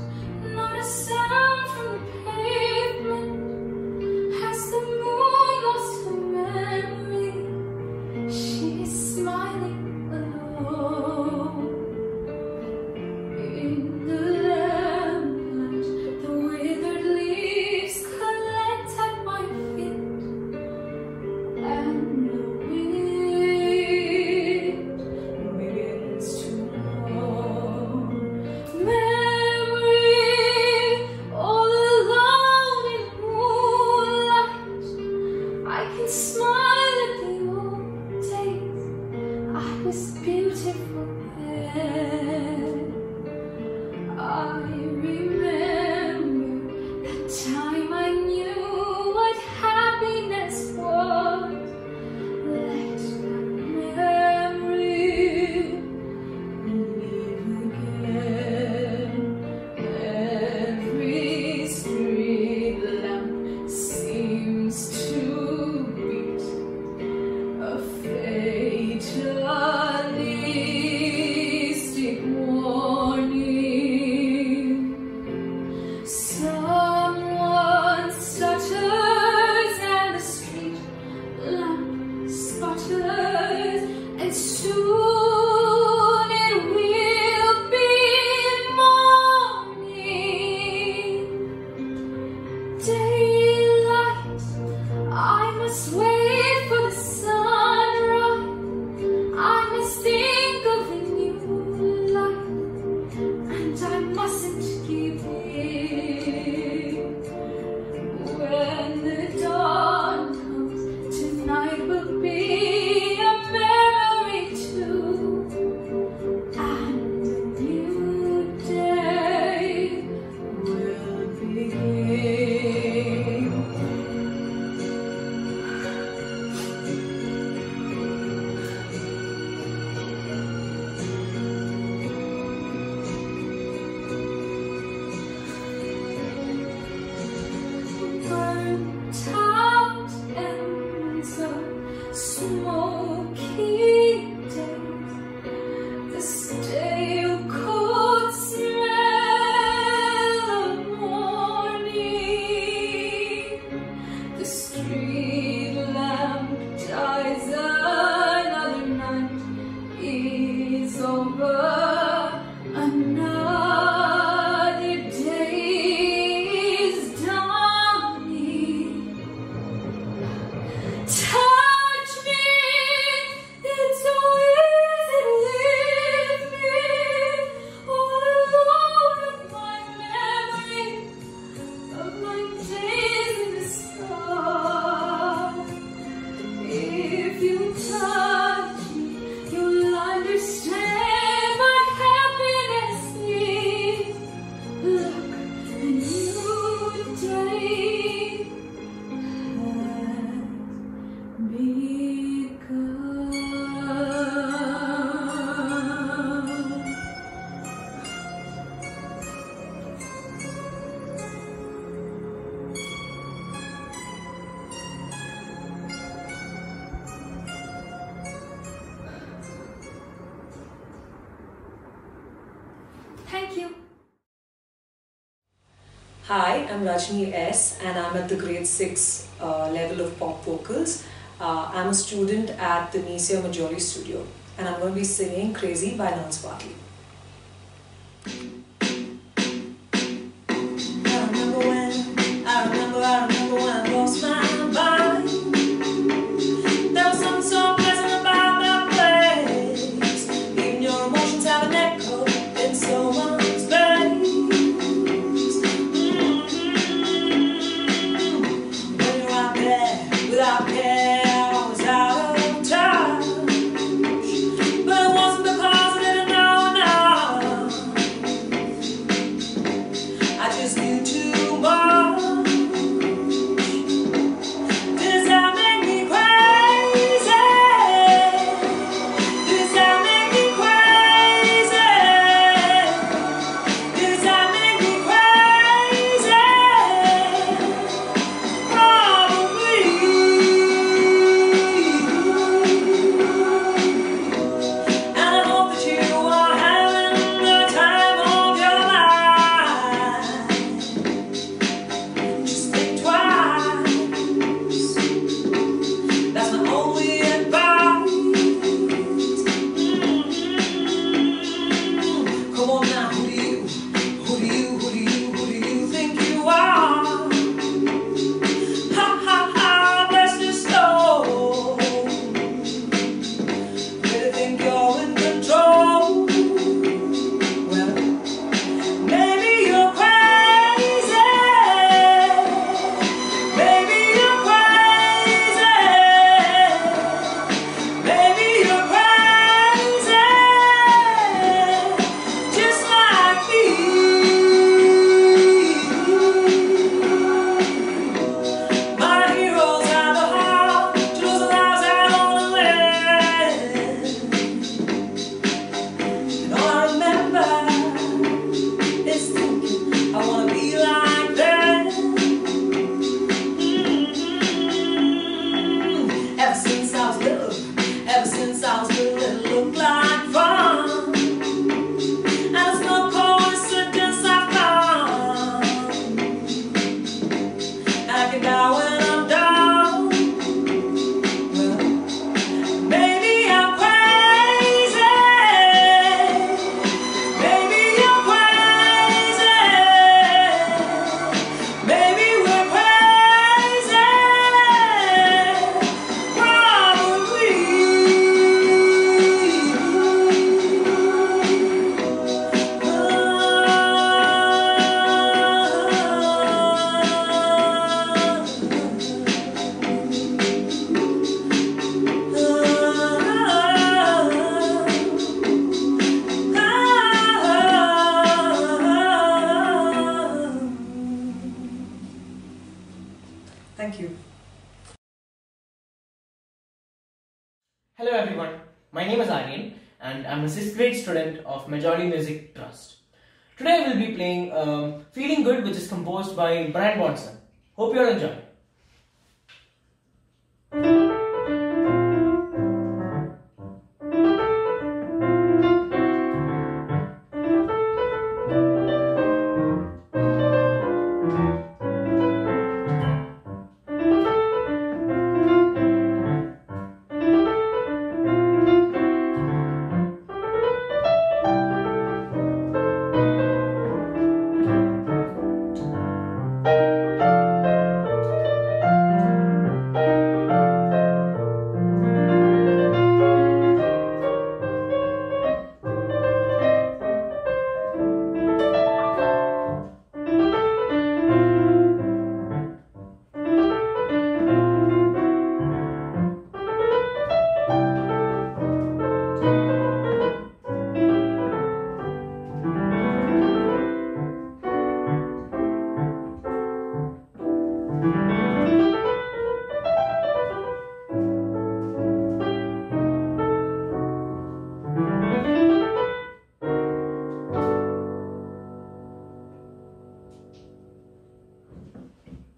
Hi, I'm Rajni S and I'm at the grade six uh, level of pop vocals. Uh, I'm a student at the Neecia Majolly Studio and I'm going to be singing Crazy by Nance Barkley. I remember when, I remember, I remember when I lost my mind. There was something so pleasant about that place. Even your emotions have an echo in someone's face. Without care, I was out of touch. But it wasn't because I didn't know enough. I just knew too much. Does that make me crazy? Does that make me crazy? Does that make me crazy? Probably. Hello everyone, my name is Alkan and I'm a sixth grade student of Majolly Music Trust. Today I will be playing um, Feeling Good, which is composed by Brian Bonson. Hope you all enjoy.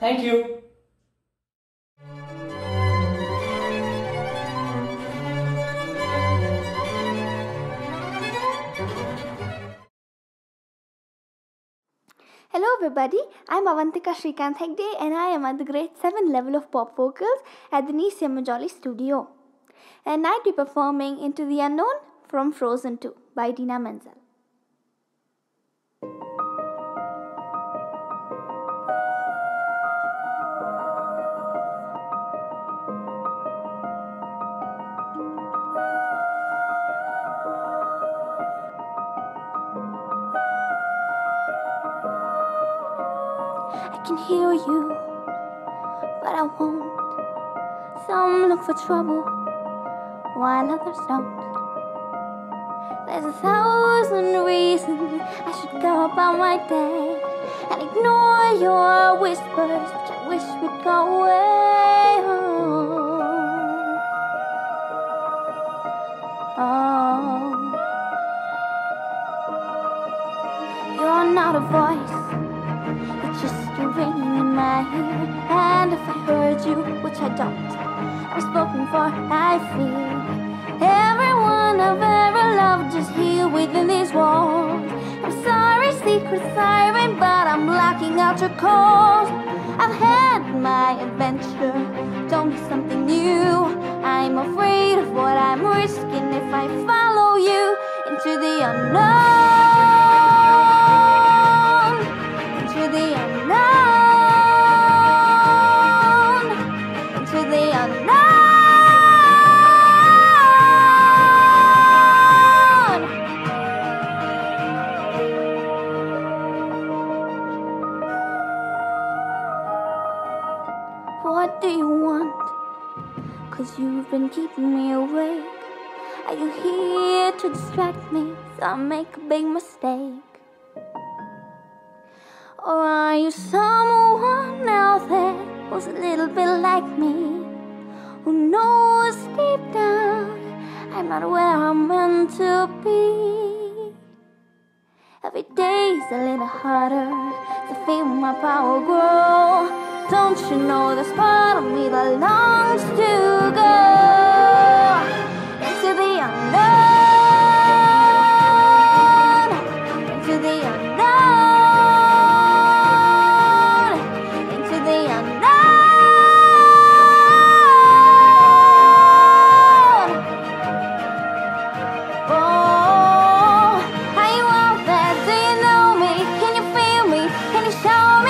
Thank you. Hello everybody, I'm Avantika Shrikant Hegde and I am at the grade seven level of pop vocals at the Neecia Majolly Studio. And I'd be performing Into the Unknown from Frozen two by Dina Menzel. I can hear you, but I won't. Some look for trouble, while others don't. There's a thousand reasons I should go about my day and ignore your whispers, which I wish would go away. Oh, oh. You're not a voice, just a ringing in my ear. And if I heard you, which I don't, I'm spoken for, I fear. Everyone I've ever loved is here within these walls. I'm sorry, secret siren, but I'm blocking out your calls. I've had my adventure, don't be something new. I'm afraid of what I'm risking if I follow you into the unknown. What do you want? Cause you've been keeping me awake. Are you here to distract me so I make a big mistake? Or are you someone out there who's a little bit like me, who knows deep down I'm not where I'm meant to be? Every day's a little harder to feel my power grow. Don't you know there's part of me that longs to go into the unknown, into the unknown, into the unknown. Oh, are you out there? Do you know me? Can you feel me? Can you show me?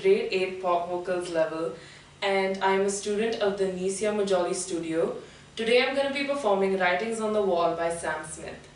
grade eight pop vocals level, and I'm a student of the Neecia Majolly Studio. Today I'm going to be performing Writings on the Wall by Sam Smith.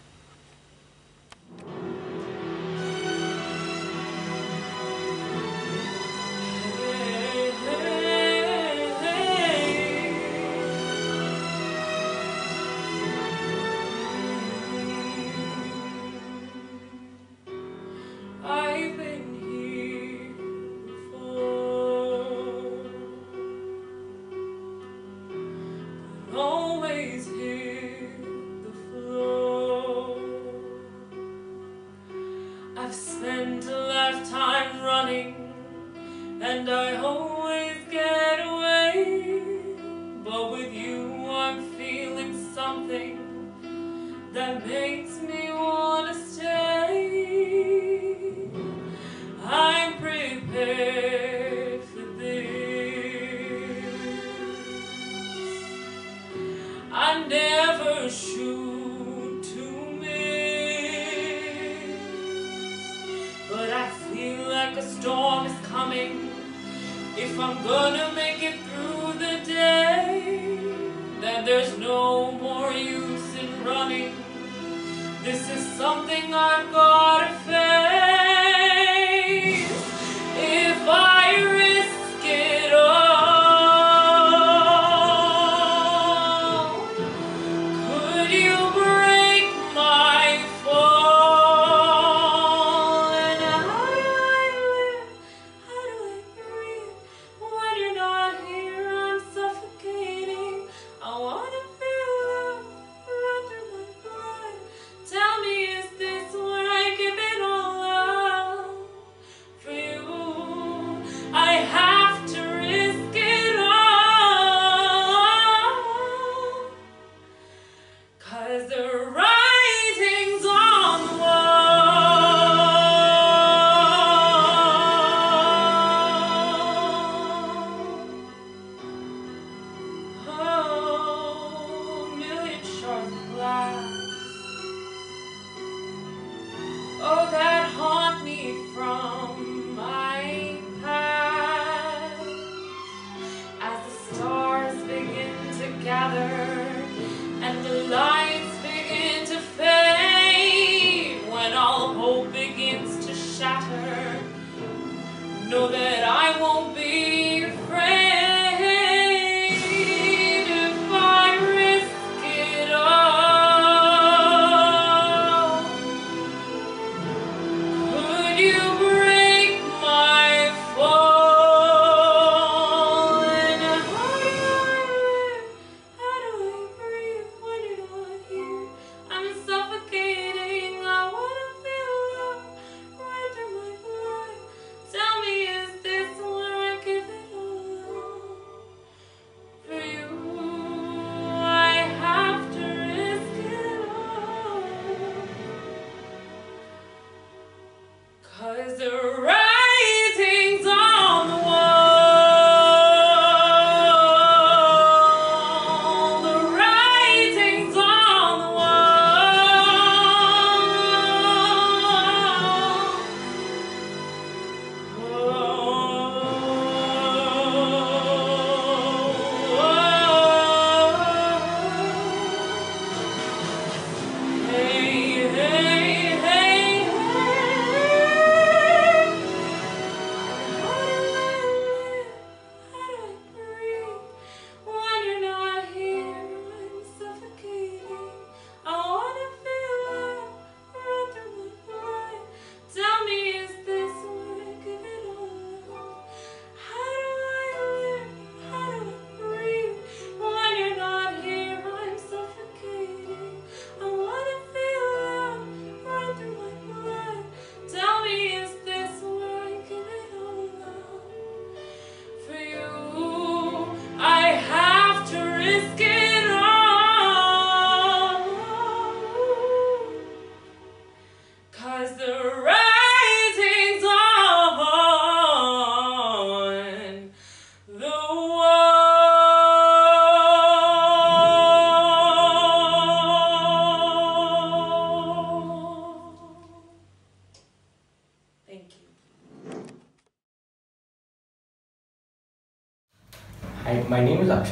This is something I've gotta face.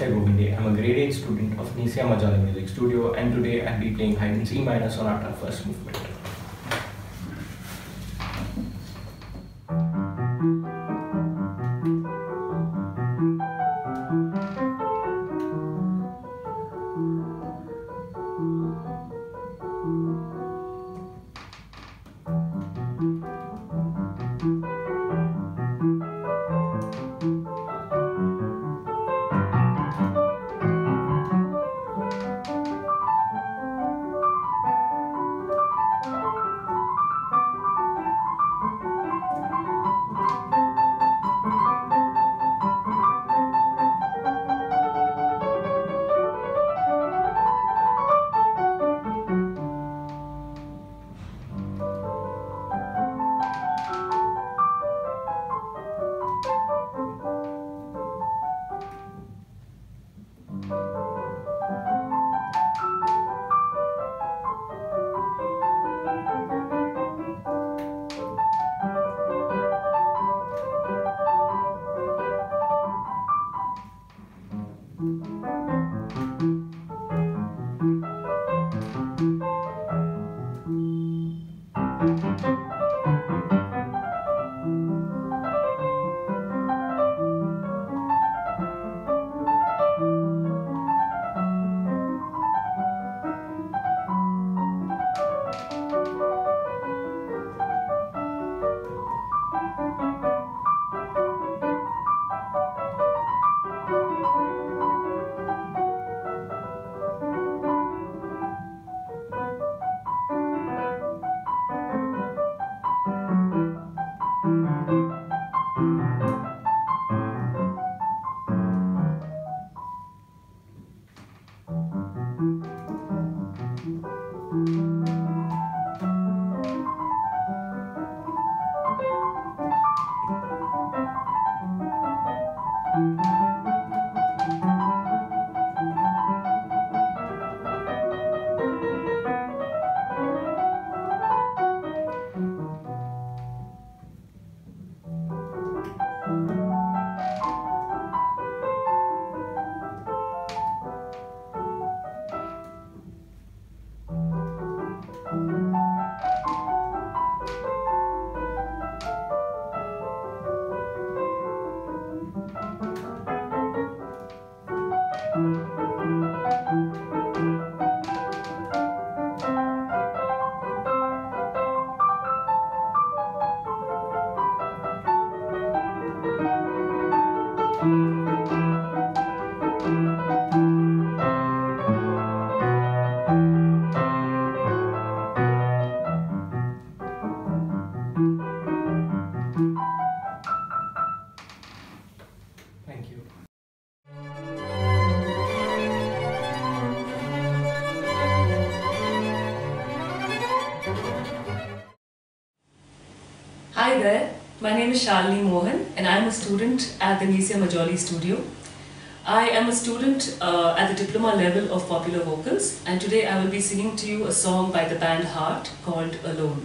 I'm a grade eight student of Neecia Majolly Music Studio, and today I'll be playing Haydn's E minor sonata first movement. Hi there, my name is Shalini Mohan and I am a student at the Neecia Majolly Studio. I am a student uh, at the diploma level of popular vocals, and today I will be singing to you a song by the band Heart called Alone.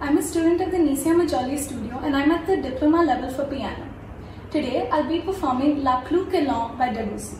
I'm a student at the Neecia Majolly Studio and I'm at the diploma level for piano. Today I'll be performing La Pluie que l'on by Debussy.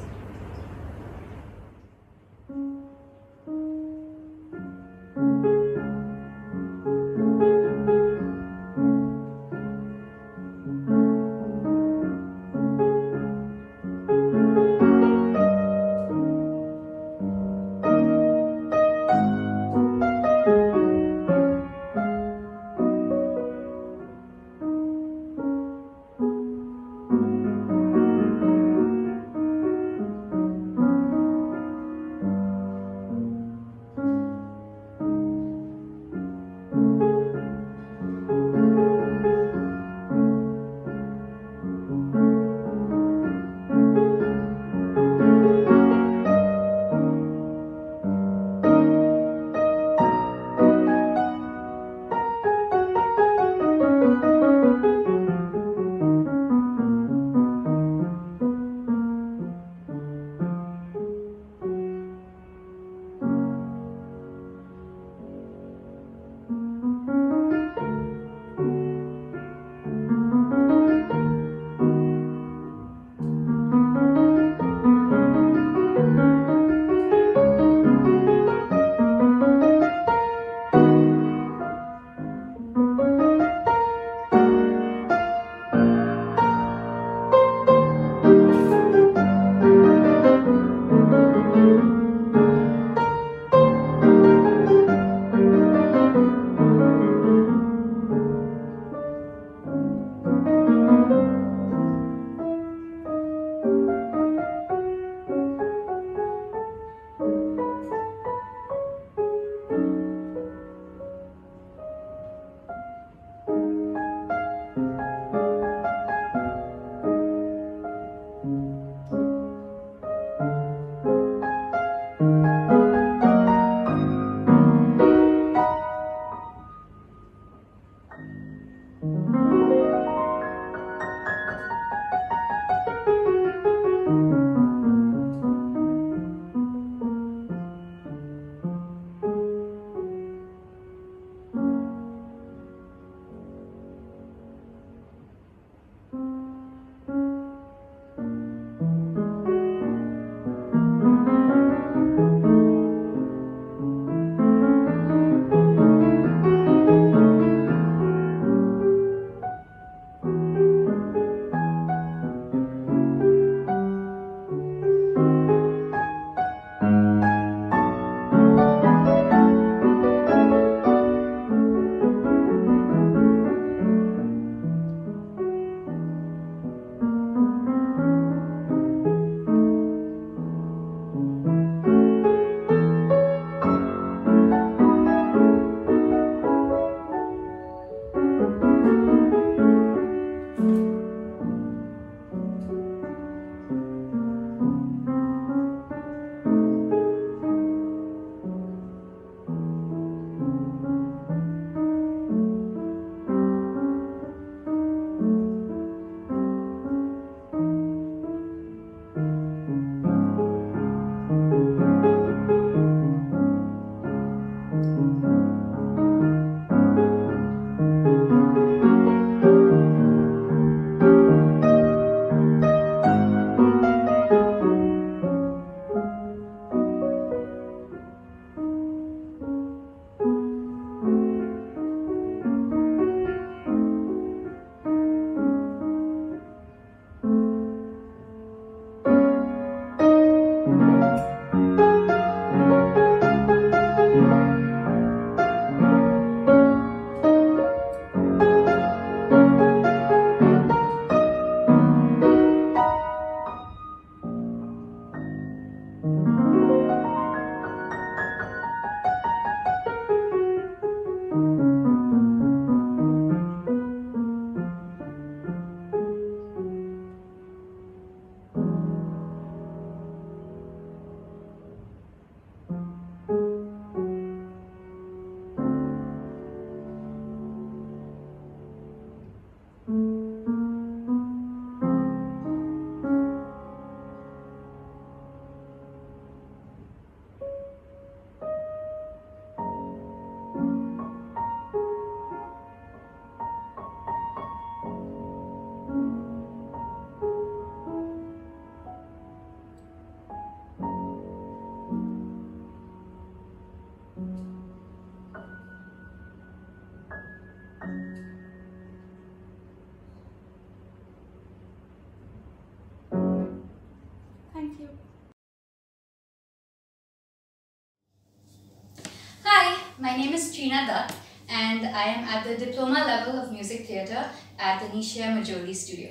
My name is Trina Dutt and I am at the Diploma level of Music Theatre at the Neecia Majolly Studio.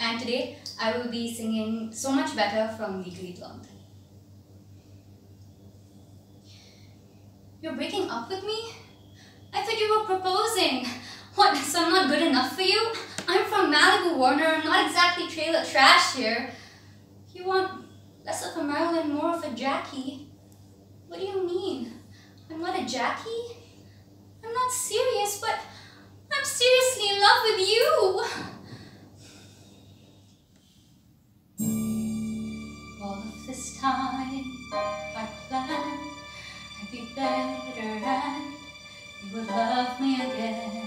And today I will be singing So Much Better from Legally Blonde. You're breaking up with me? I thought you were proposing. What, so I'm not good enough for you? I'm from Malibu, Warner, I'm not exactly trailer trash here. You want less of a Marilyn, more of a Jackie? What do you mean? I'm not a Jackie? I'm not serious, but I'm seriously in love with you! All of this time I planned I'd be better and you would love me again.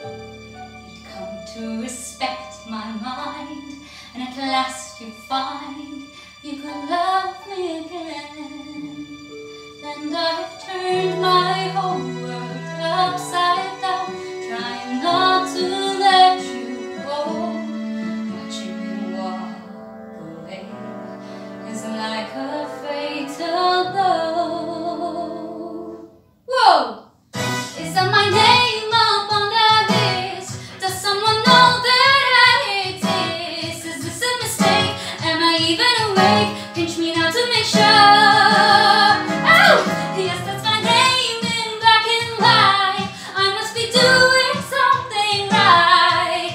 You'd come to respect my mind and at last you find you could love me again. And I've turned my whole world upside down, trying not to let you go. Watching you walk away is like a fatal blow. Whoa! Is that my name up on that list? Does someone know that I exist? Is this a mistake? Am I even awake? Pinch me now to make sure. Yes, that's my name in black and white. I must be doing something right.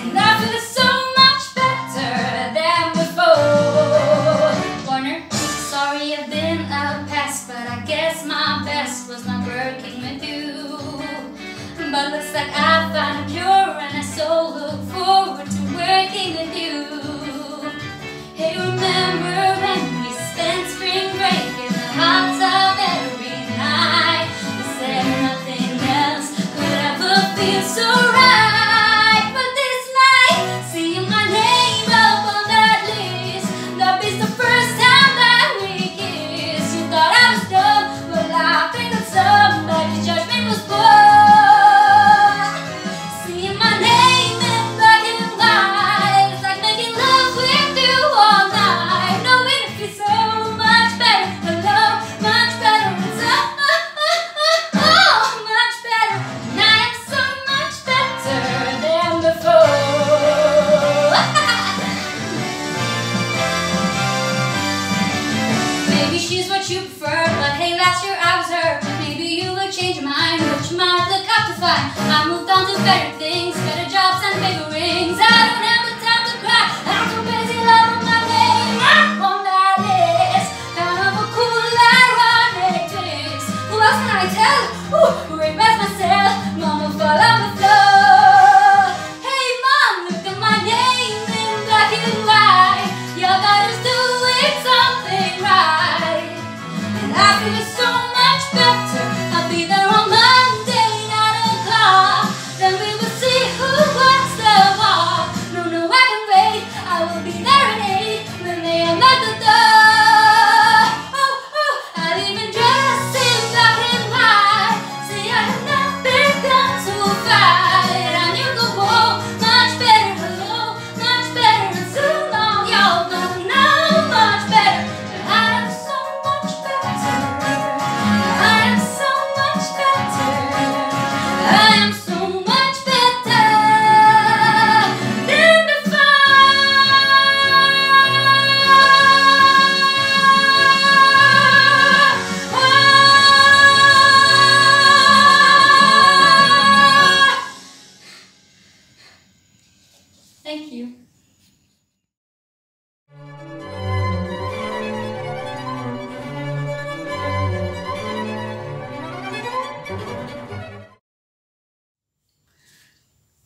And I feel so much better than before. Warner, sorry I've been a pest, but I guess my best was not working with you. But looks like I found a cure, and I so look forward to working with you. Hey, remember when we spent spring break in the hot tub? Feels so right, but this night, seeing my name up on that list, that is the first time that we kissed. You thought I was dumb, but I think I'm some, but your judgment was poor. Seeing my name in black and white, it's like making love with you all night. Knowing it feels so much better, hello, much better, it's oh, oh, oh, oh, much better. I moved on to better things, better jobs and bigger rings. I don't have the time to cry. I'm too busy loving my name up on that list. Kind of a cool, ironic twist. Who else can I tell? Ooh, regress myself. Mama fall off the floor. Hey mom, look at my name in black and white. Your daughter's doing something right, and I feel so much better. I'll be there on Monday. Then we will see who wants the war. No, no, I can wait. I will be there at eight when they are at the door. Oh, oh, I'll even dress in black and white. See, I have not begun to fight. I knew the war much better, hello, much better. It's so long, y'all don't know much better. But I am so much better. I am so much better. I am so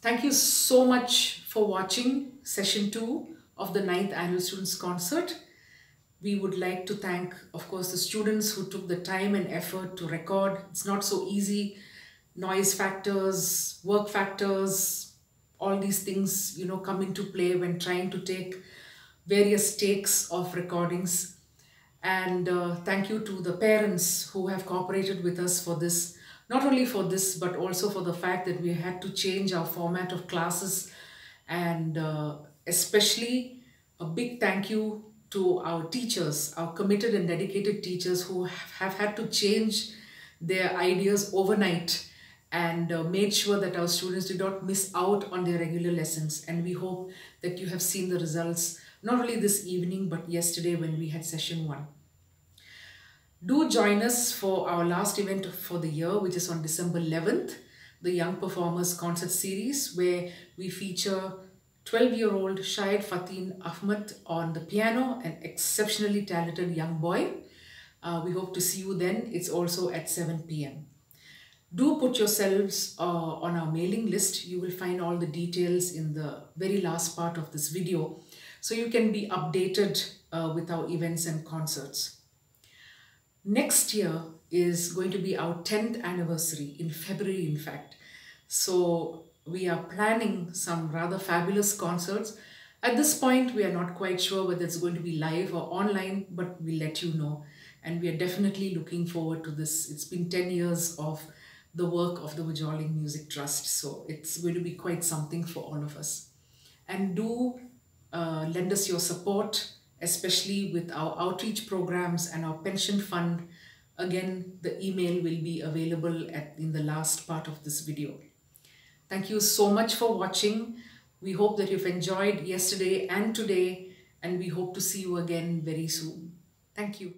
Thank you so much for watching session two of the ninth Annual Students Concert. We would like to thank, of course, the students who took the time and effort to record. It's not so easy. Noise factors, work factors, all these things, you know, come into play when trying to take various takes of recordings. And uh, thank you to the parents who have cooperated with us for this. Not only for this, but also for the fact that we had to change our format of classes, and uh, especially a big thank you to our teachers, our committed and dedicated teachers who have had to change their ideas overnight and uh, made sure that our students did not miss out on their regular lessons. And we hope that you have seen the results, not only this evening, but yesterday when we had session one. Do join us for our last event for the year, which is on December eleventh, the Young Performers Concert Series, where we feature twelve-year-old Shahid Fatin Ahmed on the piano, an exceptionally talented young boy. Uh, we hope to see you then. It's also at seven p m Do put yourselves uh, on our mailing list. You will find all the details in the very last part of this video, so you can be updated uh, with our events and concerts. Next year is going to be our tenth anniversary, in February in fact. So we are planning some rather fabulous concerts. At this point, we are not quite sure whether it's going to be live or online, but we'll let you know. And we are definitely looking forward to this. It's been ten years of the work of the Majolly Music Trust, so it's going to be quite something for all of us. And do uh, lend us your support, especially with our outreach programs and our pension fund. Again, the email will be available at, in the last part of this video. Thank you so much for watching. We hope that you've enjoyed yesterday and today, and we hope to see you again very soon. Thank you.